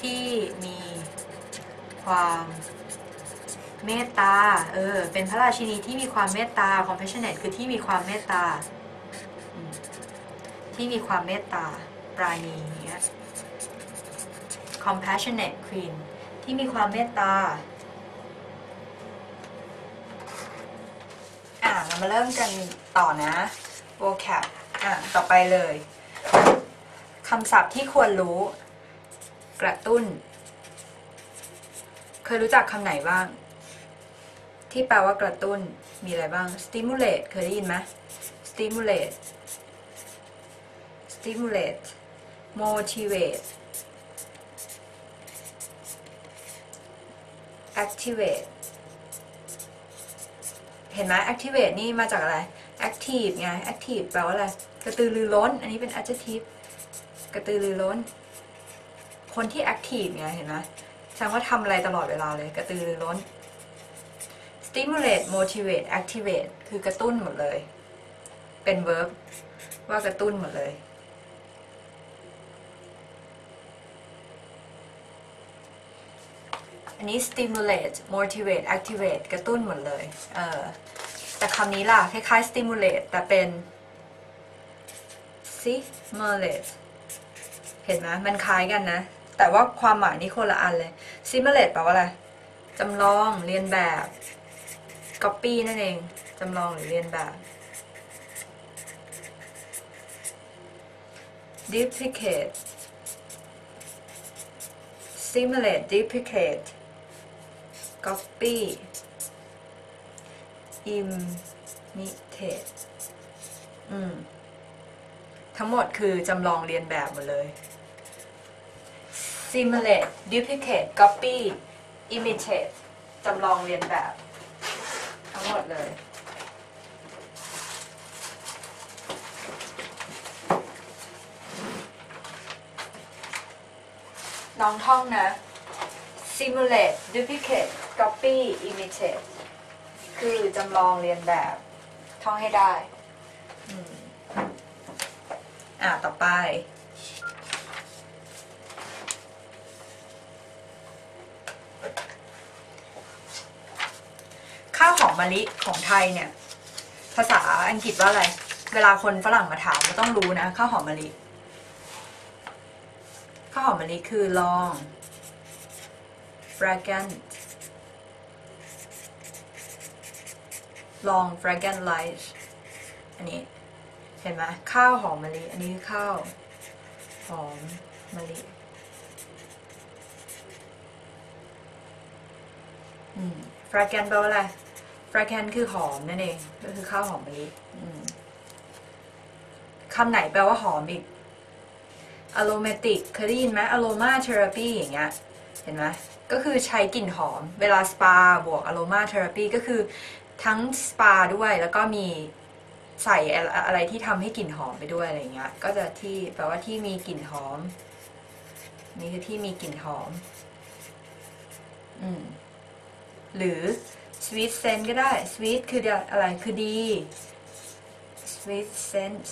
ที่มีความเมตตาเป็นพระราชินีที่มีความเมตตา compassionate คือที่มีความเมตตาปราณีอย่างเงี้ย compassionate queen ที่มีความเมตตาเรามาเริ่มกันต่อนะ vocab ต่อไปเลยคำศัพท์ที่ควรรู้กระตุ้นเคยรู้จักคำไหนบ้างที่แปลว่ากระตุ้นมีอะไรบ้าง stimulate เคยได้ยินไหม stimulate motivate activate เห็นไหม activate นี่มาจากอะไร active ไง active แปลว่าอะไรกระตือรือร้นอันนี้เป็น adjective กระตือรือร้นคนที่ active ไงเห็นไหมแสดงว่าทำอะไรตลอดเวลาเลยกระตือรือร้น stimulate motivate activate คือกระตุ้นหมดเลยเป็น verb ว่ากระตุ้นหมดเลยอันนี้ stimulate motivate activate กระตุ้นหมดเลยแต่คำนี้ล่ะคล้ายๆ stimulate แต่เป็น stimulate เห็นไหมมันคล้ายกันนะแต่ว่าความหมายนี่คนละอันเลย simulate แปลว่าอะไรจำลองเรียนแบบ copy นั่นเองจำลองหรือเรียนแบบ duplicate simulate duplicate copy imitate ทั้งหมดคือจำลองเรียนแบบหมดเลยsimulate duplicate copy imitate จำลองเรียนแบบทั้งหมดเลยน้องท่องนะ simulate duplicate copy imitate คือจำลองเรียนแบบท่องให้ได้ต่อไปข้าวหอมมะลิของไทยเนี่ยภาษาอังกฤษว่าอะไรเวลาคนฝรั่งมาถามก็ต้องรู้นะข้าวหอมมะลิข้าวหอมมะลิคือ long fragrant rice อันนี้เห็นไหมข้าวหอมมะลิอันนี้คือข้าวหอมมะลิfragrant แปลว่าอะไรfragrant คือหอมนั่นเองก็คือข้าวหอมมะลิคำไหนแปลว่าหอมอีก อะโรเมติกเคยได้ยินไหมอะโรมาเทอราปีอย่างเงี้ยเห็นไหมก็คือใช้กลิ่นหอมเวลาสปาบวกอะโรมาเทอราปีก็คือทั้งสปาด้วยแล้วก็มีใส่อะไรที่ทำให้กลิ่นหอมไปด้วยอะไรเงี้ยก็จะที่แปลว่าที่มีกลิ่นหอมนี่คือที่มีกลิ่นหอมหรือ sweet scent ก็ได้ sweet คืออะไรคือดี sweet scent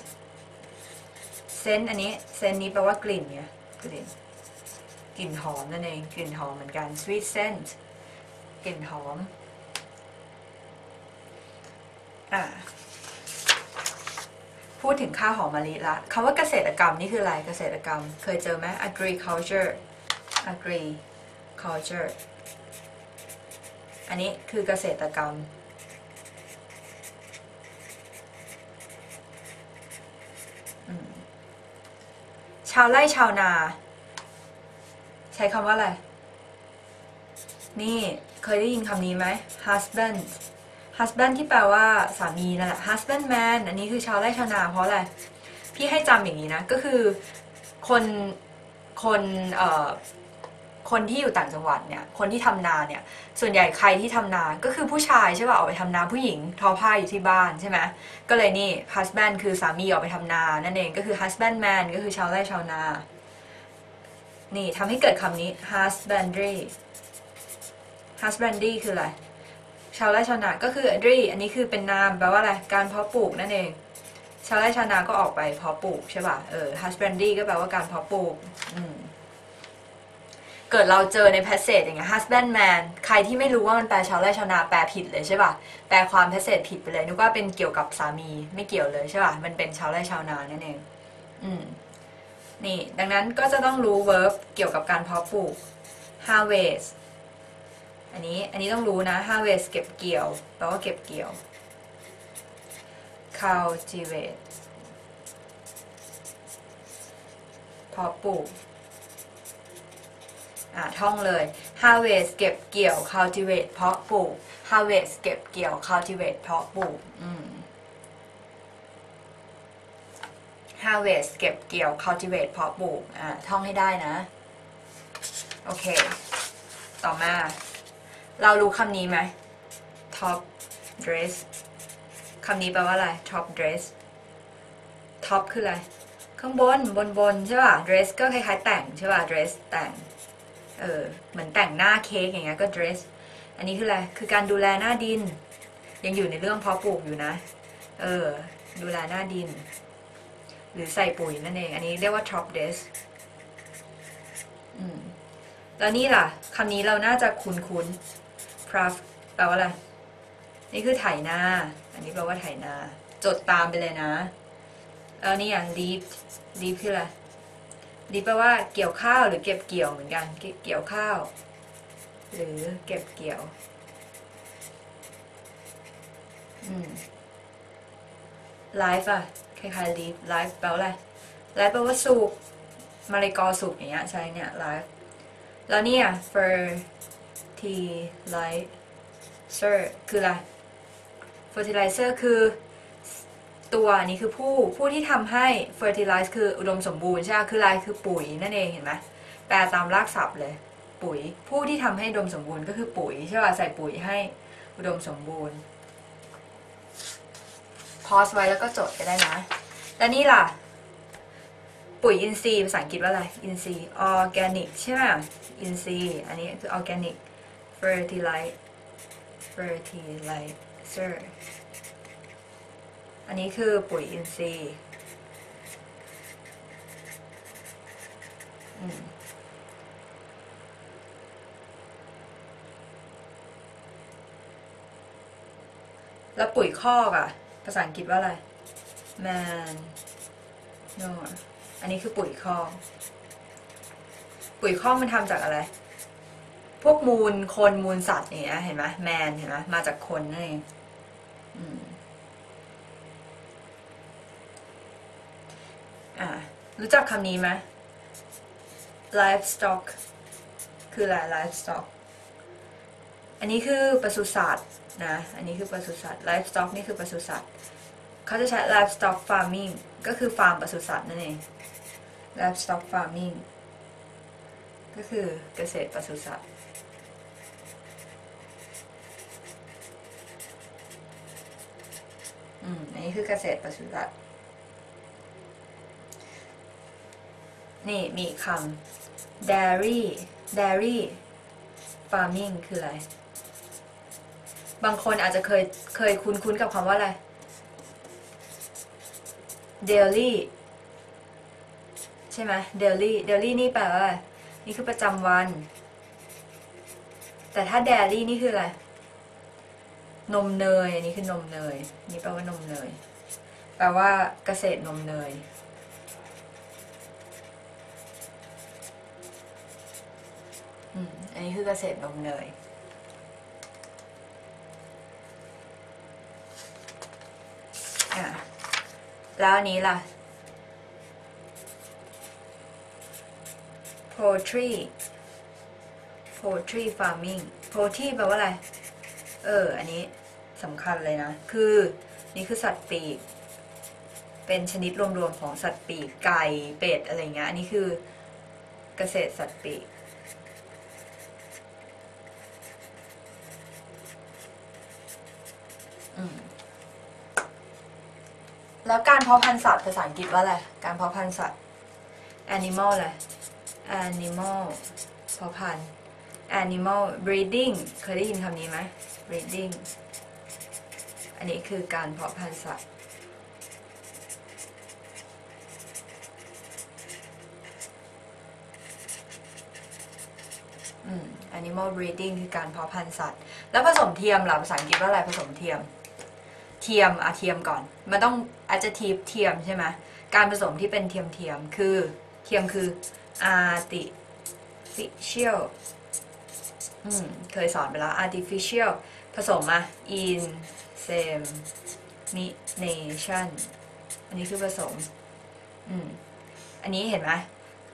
scent อันนี้ scent นี้แปลว่ากลิ่นไงกลิ่นหอมนั่นเองกลิ่นหอมเหมือนกัน sweet scent กลิ่นหอมพูดถึงข้าวหอมมะลิละคำว่าเกษตรกรรมนี่คืออะไรเกษตรกรรมเคยเจอไหม agriculture อันนี้คือเกษตรกรรมชาวไร่ชาวนาใช้คำว่าอะไรนี่เคยได้ยินคำนี้ไหม husband ที่แปลว่าสามีนั่นแหละ husband man อันนี้คือชาวไร่ชาวนาเพราะอะไรพี่ให้จำอย่างนี้นะก็คือคนที่อยู่ต่างจังหวัดเนี่ยคนที่ทำนาเนี่ยส่วนใหญ่ใครที่ทำนาก็คือผู้ชายใช่ป่ะออกไปทำนาผู้หญิงทอผ้าอยู่ที่บ้านใช่ไหมก็เลยนี่ husband คือสามีออกไปทำนานั่นเองก็คือ husband man ก็คือชาวไร่ชาวนานี่ทำให้เกิดคำนี้ husbandry คืออะไรชาวไร่ชาวนาก็คือ dry อันนี้คือเป็นนามแปลว่าอะไรการเพาะปลูกนั่นเองชาวไร่ชาวนาก็ออกไปเพาะปลูกใช่ป่ะhusbandry ก็แปลว่าการเพาะปลูกเกิดเราเจอใน passage อย่างเงี้ย husband man ใครที่ไม่รู้ว่ามันแปลชาวไร่ชาวนาแปลผิดเลยใช่ป่ะแปลความ passage ผิดไปเลยนึกว่าเป็นเกี่ยวกับสามีไม่เกี่ยวเลยใช่ป่ะมันเป็นชาวไร่ชาวนานั่นเองนี่ดังนั้นก็จะต้องรู้ verb เกี่ยวกับการเพาะปลูก harvest อันนี้ต้องรู้นะ harvest เก็บเกี่ยวแปลว่าเก็บเกี่ยว cultivate เพาะปลูกท่องเลย harvest เก็บเกี่ยว cultivate เพาะปลูก harvest เก็บเกี่ยว cultivate เพาะปลูกharvest เก็บเกี่ยว cultivate เพาะปลูกท่องให้ได้นะโอเคต่อมาเรารู้คำนี้ไหม top dress คำนี้แปลว่าอะไร top dress top คืออะไรข้างบนบนใช่ป่ะ dress ก็คล้ายๆแต่งใช่ป่ะ dress แต่งเหมือนแต่งหน้าเค้กอย่างเงี้ยก็ dress อันนี้คืออะไรคือการดูแลหน้าดินยังอยู่ในเรื่องเพาะปลูกอยู่นะดูแลหน้าดินหรือใส่ปุ๋ยนั่นเองอันนี้เรียกว่า top dress แล้วนี่ล่ะคำนี้เราน่าจะคุ้น plough แปลว่าอะไรนี่คือไถนาอันนี้แปลว่าไถนาจดตามไปเลยนะแล้วนี่อย่าง leaf คืออะไรดีแปลว่าเกี่ยวข้าวหรือเก็บเกี่ยวเหมือนกันเกี่ยวข้าวหรือเก็บเกี่ยวlife อะคล้ายๆ leaf life แปลว่าอะไร life แปลว่าสุกมะละกอสุกอย่างเงี้ยใช่เนี่ย life แล้วเนี่ย fertilizer คืออะไร fertilizer คือตัวนี้คือผู้ที่ทำให้ fertilize คืออุดมสมบูรณ์ใช่ไหมคืออะไรคือปุ๋ยนั่นเองเห็นไหมแปลตามรากศัพท์เลยปุ๋ยผู้ที่ทำให้อุดมสมบูรณ์ก็คือปุ๋ยใช่ป่ะใส่ปุ๋ยให้อุดมสมบูรณ์พอสไว้แล้วก็จดไปได้นะแล้วนี่ล่ะปุ๋ยอินทรีย์ภาษาอังกฤษว่าอะไรอินทรีย์ organic ใช่ไหมอินทรีย์อันนี้คือ organic fertilizerอันนี้คือปุ๋ยอินทรีย์แล้วปุ๋ยคอกอ่ะภาษาอังกฤษว่าอะไร manure อันนี้คือปุ๋ยคอกปุ๋ยคอกมันทำจากอะไรพวกมูลคนมูลสัตว์อย่างเงี้ยเห็นไหมแมนเห็นไหมมาจากคนนั่นเองรู้จักคำนี้ไหม livestock คืออะไร livestock อันนี้คือปศุสัตว์นะอันนี้คือปศุสัตว์ livestock นี่คือปศุสัตว์เขาจะใช้ livestock farming ก็คือฟาร์มปศุสัตว์นั่นเอง livestock farming ก็คือเกษตรปศุสัตว์อันนี้คือเกษตรปศุสัตว์นี่มีคำ dairy farming คืออะไรบางคนอาจจะเคยคุ้นกับคำว่าอะไร daily ใช่ไหม daily นี่แปลว่านี่คือประจำวันแต่ถ้า dairy นี่คืออะไรนมเนยอันนี้คือนมเนยนี่แปลว่านมเนยแปลว่าเกษตรนมเนยอันนี้คือเกษตรนมเนยแล้วอันนี้ล่ะ poultry farming poultry แปลว่าอะไรอันนี้สำคัญเลยนะคือนี่คือสัตว์ปีกเป็นชนิดรวมๆของสัตว์ปีกไก่เป็ดอะไรเงี้ยอันนี้คือเกษตรสัตว์ปีกแล้วการเพาะพันธุ์สัตว์ภาษาอังกฤษว่าอะไรการเพาะพันธุ์สัตว์ animal เลย animal เพาะพันธุ์ animal breeding เคยได้ยินคำนี้ไหม breeding อันนี้คือการเพาะพันธุ์สัตว์animal breeding คือการเพาะพันธุ์สัตว์แล้วผสมเทียมล่ะภาษาอังกฤษว่าอะไรผสมเทียมเทียมก่อนมันต้อง adjective เทียมใช่ไหมการผสมที่เป็นเทียมคือartificial เคยสอนไปแล้ว artificial ผสมมา insemination อันนี้คือผสมอันนี้เห็นไหม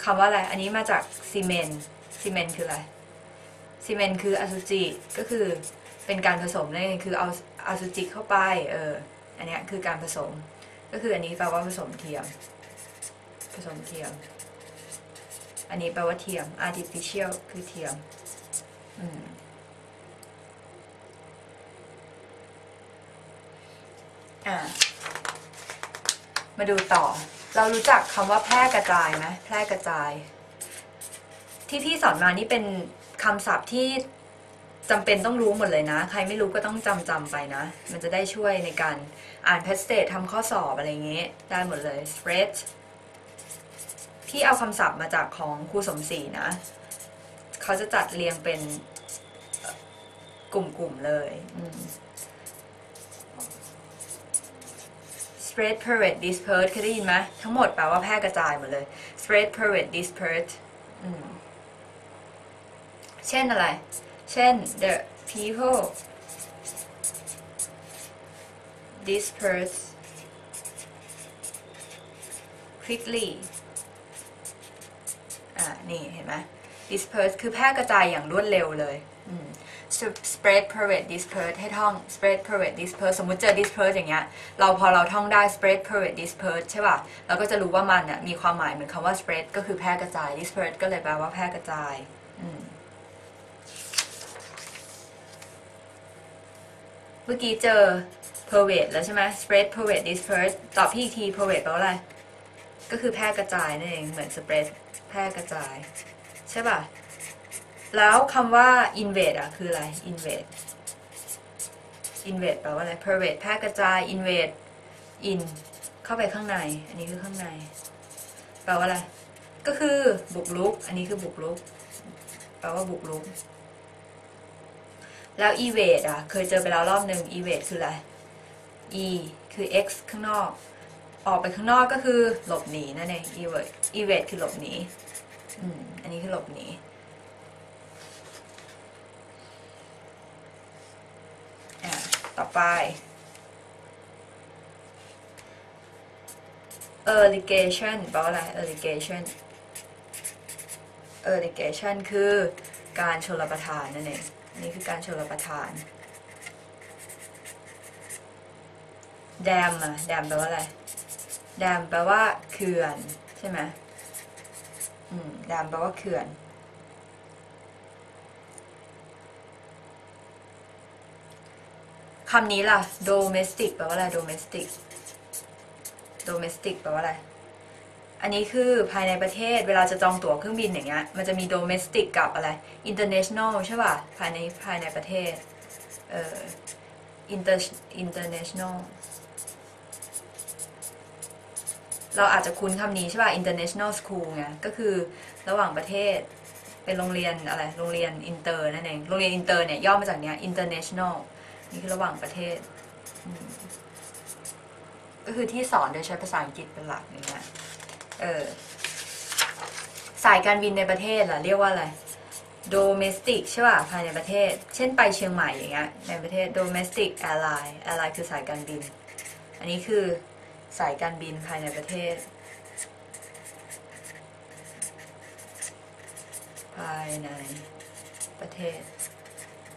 คำว่าอะไรอันนี้มาจากซีเมนคืออะไรซีเมนคืออสุจิก็คือเป็นการผสมนั่นเองคือเอาอสุจิเข้าไปอันนี้คือการผสมก็คืออันนี้แปลว่าผสมเทียมอันนี้แปลว่าเทียม artificial คือเทียมมาดูต่อเรารู้จักคำว่าแพร่กระจายไหมแพร่กระจายที่พี่สอนมานี่เป็นคำศัพท์ที่จำเป็นต้องรู้หมดเลยนะใครไม่รู้ก็ต้องจำไปนะมันจะได้ช่วยในการอ่านแพสเซจทำข้อสอบอะไรเงี้ยได้หมดเลย spread พี่เอาคำศัพท์มาจากของครูสมศรีนะเขาจะจัดเรียงเป็นกลุ่มๆเลยspread parade disperse เคยได้ยินไหมทั้งหมดแปลว่าแพร่กระจายหมดเลย spread parade disperse เช่นอะไรเช่น the people disperse quickly นี่เห็นไหม disperse คือแพร่กระจายอย่างรวดเร็วเลย spread parade disperse ให้ท่อง spread parade disperse สมมุติเจอ disperse อย่างเงี้ยเราพอเราท่องได้ spread parade disperse ใช่ป่ะเราก็จะรู้ว่ามันมีความหมายเหมือนคำว่า spread ก็คือแพร่กระจาย disperse ก็เลยแปลว่าแพร่กระจายเมื่อกี้เจอ pervade แล้วใช่ไหม spread pervade disperse ตอบพี่อีกที pervade แปลว่าอะไรก็คือแพร่กระจายนั่นเองเหมือน spread แพร่กระจายใช่ป่ะแล้วคำว่า invade คืออะไร invade แปลว่าอะไร pervade แพร่กระจาย invade in เข้าไปข้างในอันนี้คือข้างในแปลว่าอะไรก็คือบุกรุกอันนี้คือบุกรุกแปลว่าบุกรุกแล้ว evade เคยเจอไปแล้วรอบหนึ่ง evade คืออะไร e คือ x ข้างนอกออกไปข้างนอกก็คือหลบหนีนั่นเอง evade คือหลบหนีอันนี้คือหลบหนีต่อไป eradication แปลว่าอะไร eradication คือการชลประทานนั่นเองนี่คือการชลประทาน dam แปลว่าอะไร dam แปลว่าเขื่อนใช่ไหม ดามแปลว่าเขื่อนคำนี้ล่ะ domestic แปลว่าอะไร domestic แปลว่าอะไรอันนี้คือภายในประเทศเวลาจะจองตั๋วเครื่องบินอย่างเงี้ยมันจะมี domestic กับอะไร international ใช่ป่ะภายในประเทศinternational เราอาจจะคุ้นคำนี้ใช่ป่ะ international school ไงก็คือระหว่างประเทศเป็นโรงเรียนอะไรโรงเรียนอินเตอร์นั่นเองโรงเรียนอินเตอร์เนี่ยย่อมาจากเนี้ย international นี่คือระหว่างประเทศก็คือที่สอนโดยใช้ภาษาอังกฤษเป็นหลักนี่แหละสายการบินในประเทศล่ะเรียกว่าอะไร domestic ใช่ป่ะภายในประเทศเช่นไปเชียงใหม่อย่างเงี้ยในประเทศ domestic airline คือสายการบินอันนี้คือสายการบินภายในประเทศ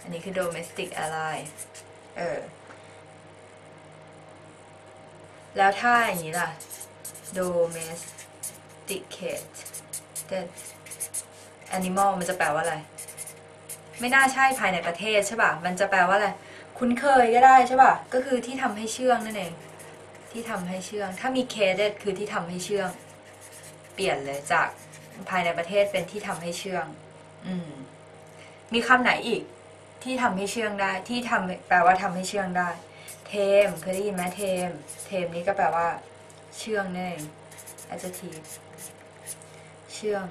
อันนี้คือ domestic airline แล้วถ้าอย่างนี้ล่ะ domesticated animal มันจะแปลว่าอะไรไม่น่าใช่ภายในประเทศใช่ป่ะมันจะแปลว่าอะไรคุ้นเคยก็ได้ใช่ป่ะก็คือที่ทำให้เชื่องนั่นเองที่ทำให้เชื่องถ้ามี cadet คือที่ทำให้เชื่องเปลี่ยนเลยจากภายในประเทศเป็นที่ทำให้เชื่องมีคำไหนอีกที่ทำให้เชื่องได้ที่ทำแปลว่าทำให้เชื่องได้เทมเคยได้ยินไหมเทมนี้ก็แปลว่าเชื่องนั่นเอง adjective เชื่อง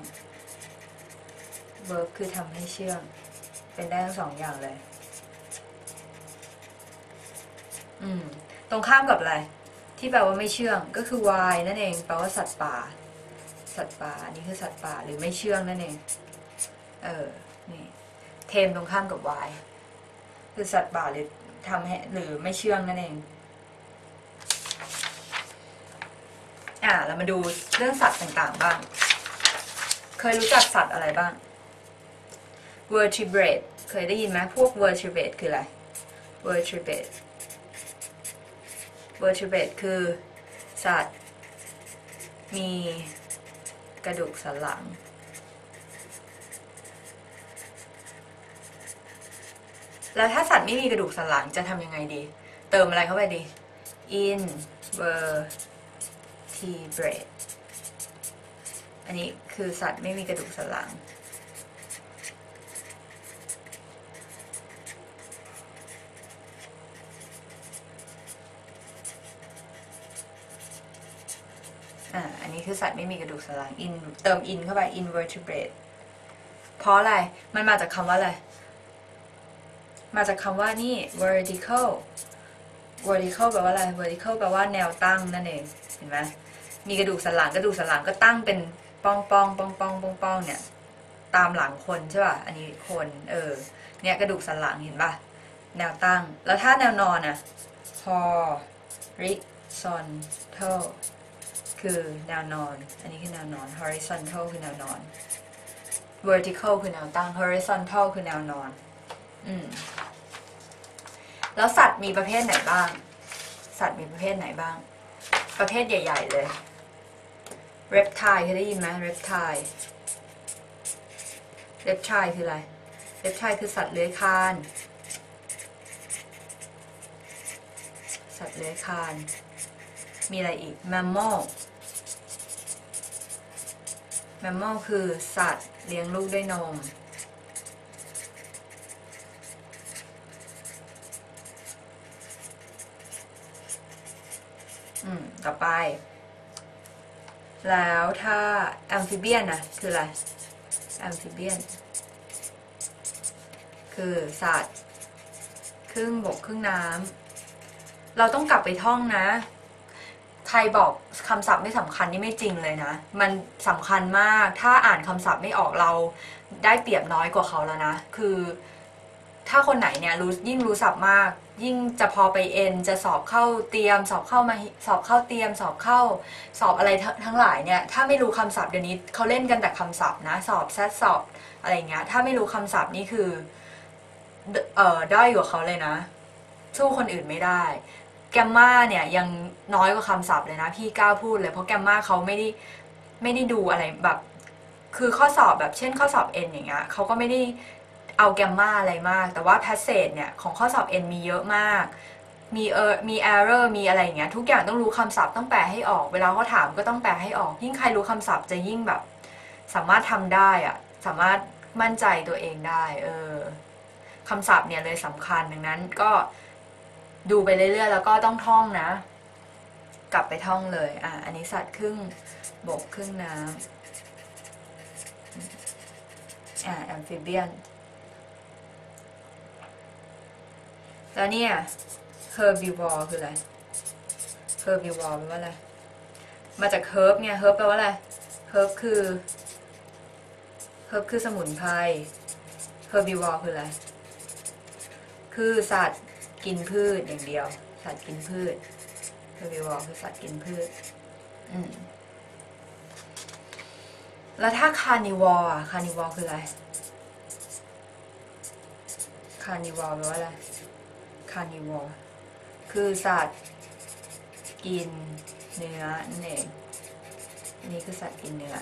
verb คือทำให้เชื่องเป็นได้ทั้งสองอย่างเลยตรงข้ามกับอะไรที่แปลว่าไม่เชื่องก็คือ wild นั่นเองแปลว่าสัตว์ป่าอันนี้คือสัตว์ป่าหรือไม่เชื่องนั่นเองนี่เทมตรงข้ามกับ wild คือสัตว์ป่าหรือทำให้หรือไม่เชื่องนั่นเองเรามาดูเรื่องสัตว์ต่างๆบ้างเคยรู้จักสัตว์อะไรบ้าง vertebrate เคยได้ยินไหมพวก vertebrate คืออะไร vertebrate คือสัตว์มีกระดูกสันหลังแล้วถ้าสัตว์ไม่มีกระดูกสันหลังจะทำยังไงดีเติมอะไรเข้าไปดี invertebrate อันนี้คือสัตว์ไม่มีกระดูกสันหลังอันนี้คือสัตว์ไม่มีกระดูกสันหลัง เติม in เข้าไป invertebrate เพราะอะไรมันมาจากคำว่าอะไรมาจากคำว่านี่ verticalแปลว่าอะไร vertical แปลว่าแนวตั้งนั่นเองเห็นไหมมีกระดูกสันหลังก็ตั้งเป็นป้องเนี่ยตามหลังคนใช่ป่ะอันนี้คนเนี่ยกระดูกสันหลังเห็นป่ะแนวตั้งแล้วถ้าแนวนอนอ่ะ horizontal คือแนวนอนอันนี้คือแนวนอน horizontal คือแนวนอน vertical คือแนวตั้ง horizontal คือแนวนอนแล้วสัตว์มีประเภทไหนบ้างประเภทใหญ่ๆเลย reptile เคยได้ยินไหม reptile คืออะไร reptile คือสัตว์เลื้อยคลานมีอะไรอีก mammal คือสัตว์เลี้ยงลูกด้วยนมต่อไปแล้วถ้า amphibian นะคืออะไร amphibian คือสัตว์ครึ่งบกครึ่งน้ำเราต้องกลับไปท่องนะใครบอกคำศัพท์ไม่สำคัญนี่ไม่จริงเลยนะมันสำคัญมากถ้าอ่านคำศัพท์ไม่ออกเราได้เปรียบน้อยกว่าเขาแล้วนะคือถ้าคนไหนเนี่ยยิ่งรู้ศัพท์มากยิ่งจะพอไปเอ็นจะสอบเข้าเตรียมสอบเข้าอะไรทั้งหลายเนี่ยถ้าไม่รู้คำศัพท์เดี๋ยวนี้เขาเล่นกันแต่คำศัพท์นะสอบแซดสอบอะไรเงี้ยถ้าไม่รู้คำศัพท์นี่คือด้อยกว่าเขาเลยนะสู้คนอื่นไม่ได้แกมมาเนี่ยยังน้อยกว่าคำศัพท์เลยนะพี่กล้าพูดเลยเพราะแกมมาเขาไม่ได้ดูอะไรแบบ คือข้อสอบแบบเช่นข้อสอบ N อย่างเงี้ยเขาก็ไม่ได้เอาแกมมาอะไรมากแต่ว่าแพสเซจเนี่ยของข้อสอบ N มีเยอะมากมี error มีอะไรอย่างเงี้ยทุกอย่างต้องรู้คำศัพท์ต้องแปลให้ออกเวลาเขาถามก็ต้องแปลให้ออกยิ่งใครรู้คำศัพท์จะยิ่งแบบสามารถทำได้อะสามารถมั่นใจตัวเองได้คำศัพท์เนี่ยเลยสำคัญดังนั้นก็ดูไปเรื่อยๆแล้วก็ต้องท่องนะกลับไปท่องเลยอันนี้สัตว์ครึ่งบกครึ่งน้ำamphibian แล้วเนี่ย herbivore คืออะไร herbivore แปลว่าอะไรมาจาก herb เนี่ย herb แปลว่าอะไร herb คือสมุนไพร herbivore คืออะไรคือสัตว์กินพืชอย่างเดียวสัตว์กินพืช herbivore คือสัตว์กินพืชแล้วถ้า carnivore อ่ะ carnivore คืออะไร carnivore แปลว่าอะไร carnivore คือสัตว์กินเนื้อนั่นเองนี่คือสัตว์กินเนื้อ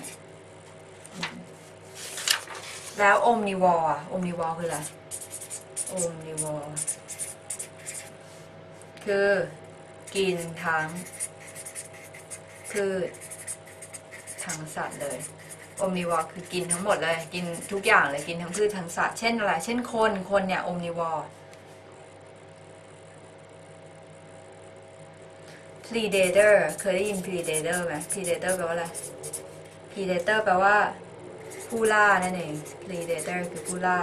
แล้ว omnivore อ่ะ omnivore คืออะไร omnivore คือกินทั้งพืชทั้งสัตว์เลย omnivore คือกินทั้งหมดเลยกินทุกอย่างเลยกินทั้งพืชทั้งสัตว์เช่นอะไรเช่นคนเนี่ย omnivore predator เคยได้ยิน predator ไหม predator แปลว่าอะไร predator แปลว่าผู้ล่านั่นเอง predator คือผู้ล่า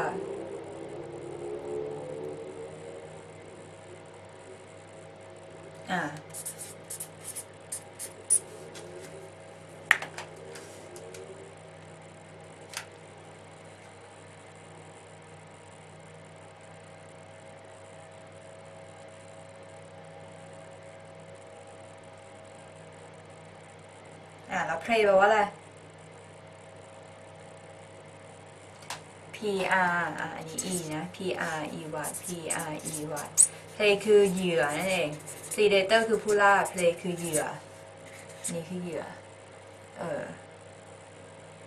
แล้วเพลย์แปลว่าอะไร P R อันนี้ E นะ P R E Y P R E Y เพลย์คือเหยื่อนั่นเอง Predator คือผู้ล่า เพลย์คือเหยื่อนี่คือเหย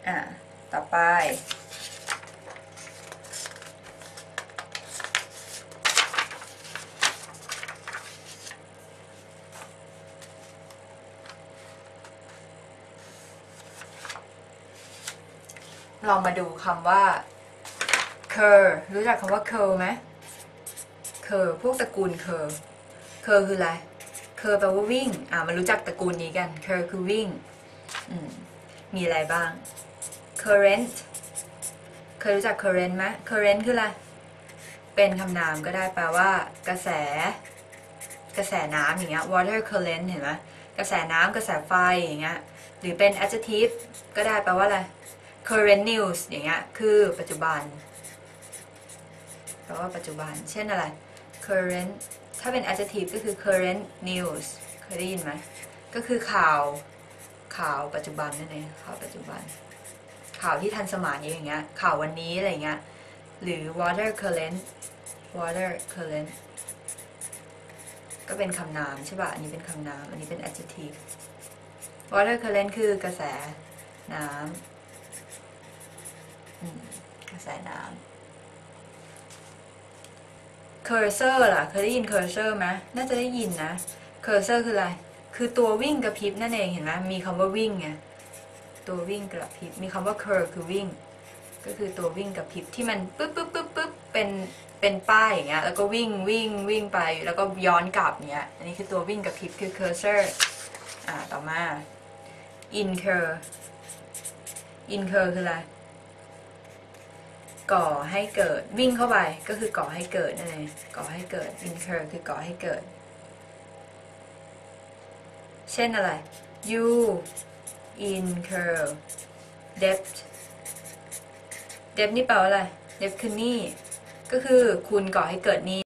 ื่อต่อไปลองมาดูคำว่า cur รู้จักคำว่า cur ไหม cur พวกตระกูล cur cur คืออะไร cur แปลว่าวิ่งมารู้จักตระกูลนี้กัน cur คือวิ่งมีอะไรบ้าง current เคยรู้จัก current ไหม current คืออะไรเป็นคำนามก็ได้แปลว่ากระแสน้ำอย่างเงี้ย water current เห็นไหมกระแสน้ำกระแสไฟอย่างเงี้ยหรือเป็น adjective ก็ได้แปลว่าอะไรcurrent news อย่างเงี้ยคือปัจจุบันแปลว่าปัจจุบันเช่นอะไร current ถ้าเป็น adjective ก็คือ current news เคยได้ยินไหมก็คือข่าวปัจจุบันนั่นเองข่าวปัจจุบันข่าวที่ทันสมัยอย่างเงี้ยข่าววันนี้อะไรเงี้ยหรือ water current ก็เป็นคำนามใช่ป่ะอันนี้เป็นคำนามอันนี้เป็น adjective water current คือกระแสน้ำกระแสน้ำ cursor ล่ะเคยได้ยิน cursor ไหมน่าจะได้ยินนะ cursor คืออะไรคือตัววิ่งกระพริบนั่นเองเห็นไหมมีคำว่าวิ่งไงตัววิ่งกระพริบมีคำว่า cur คือวิ่งก็คือตัววิ่งกระพริบที่มันปึ๊บเป็นป้ายอย่างเงี้ยแล้วก็วิ่งไปแล้วก็ย้อนกลับเนี้ยอันนี้คือตัววิ่งกระพริบคือ cursor ต่อมา incur คืออะไรก่อให้เกิดวิ่งเข้าไปก็คือก่อให้เกิดนั่นเองก่อให้เกิด incur คือก่อให้เกิดเช่นอะไร you incur debt นี่แปลว่าอะไร debt คือหนี้ก็คือคุณก่อให้เกิดหนี้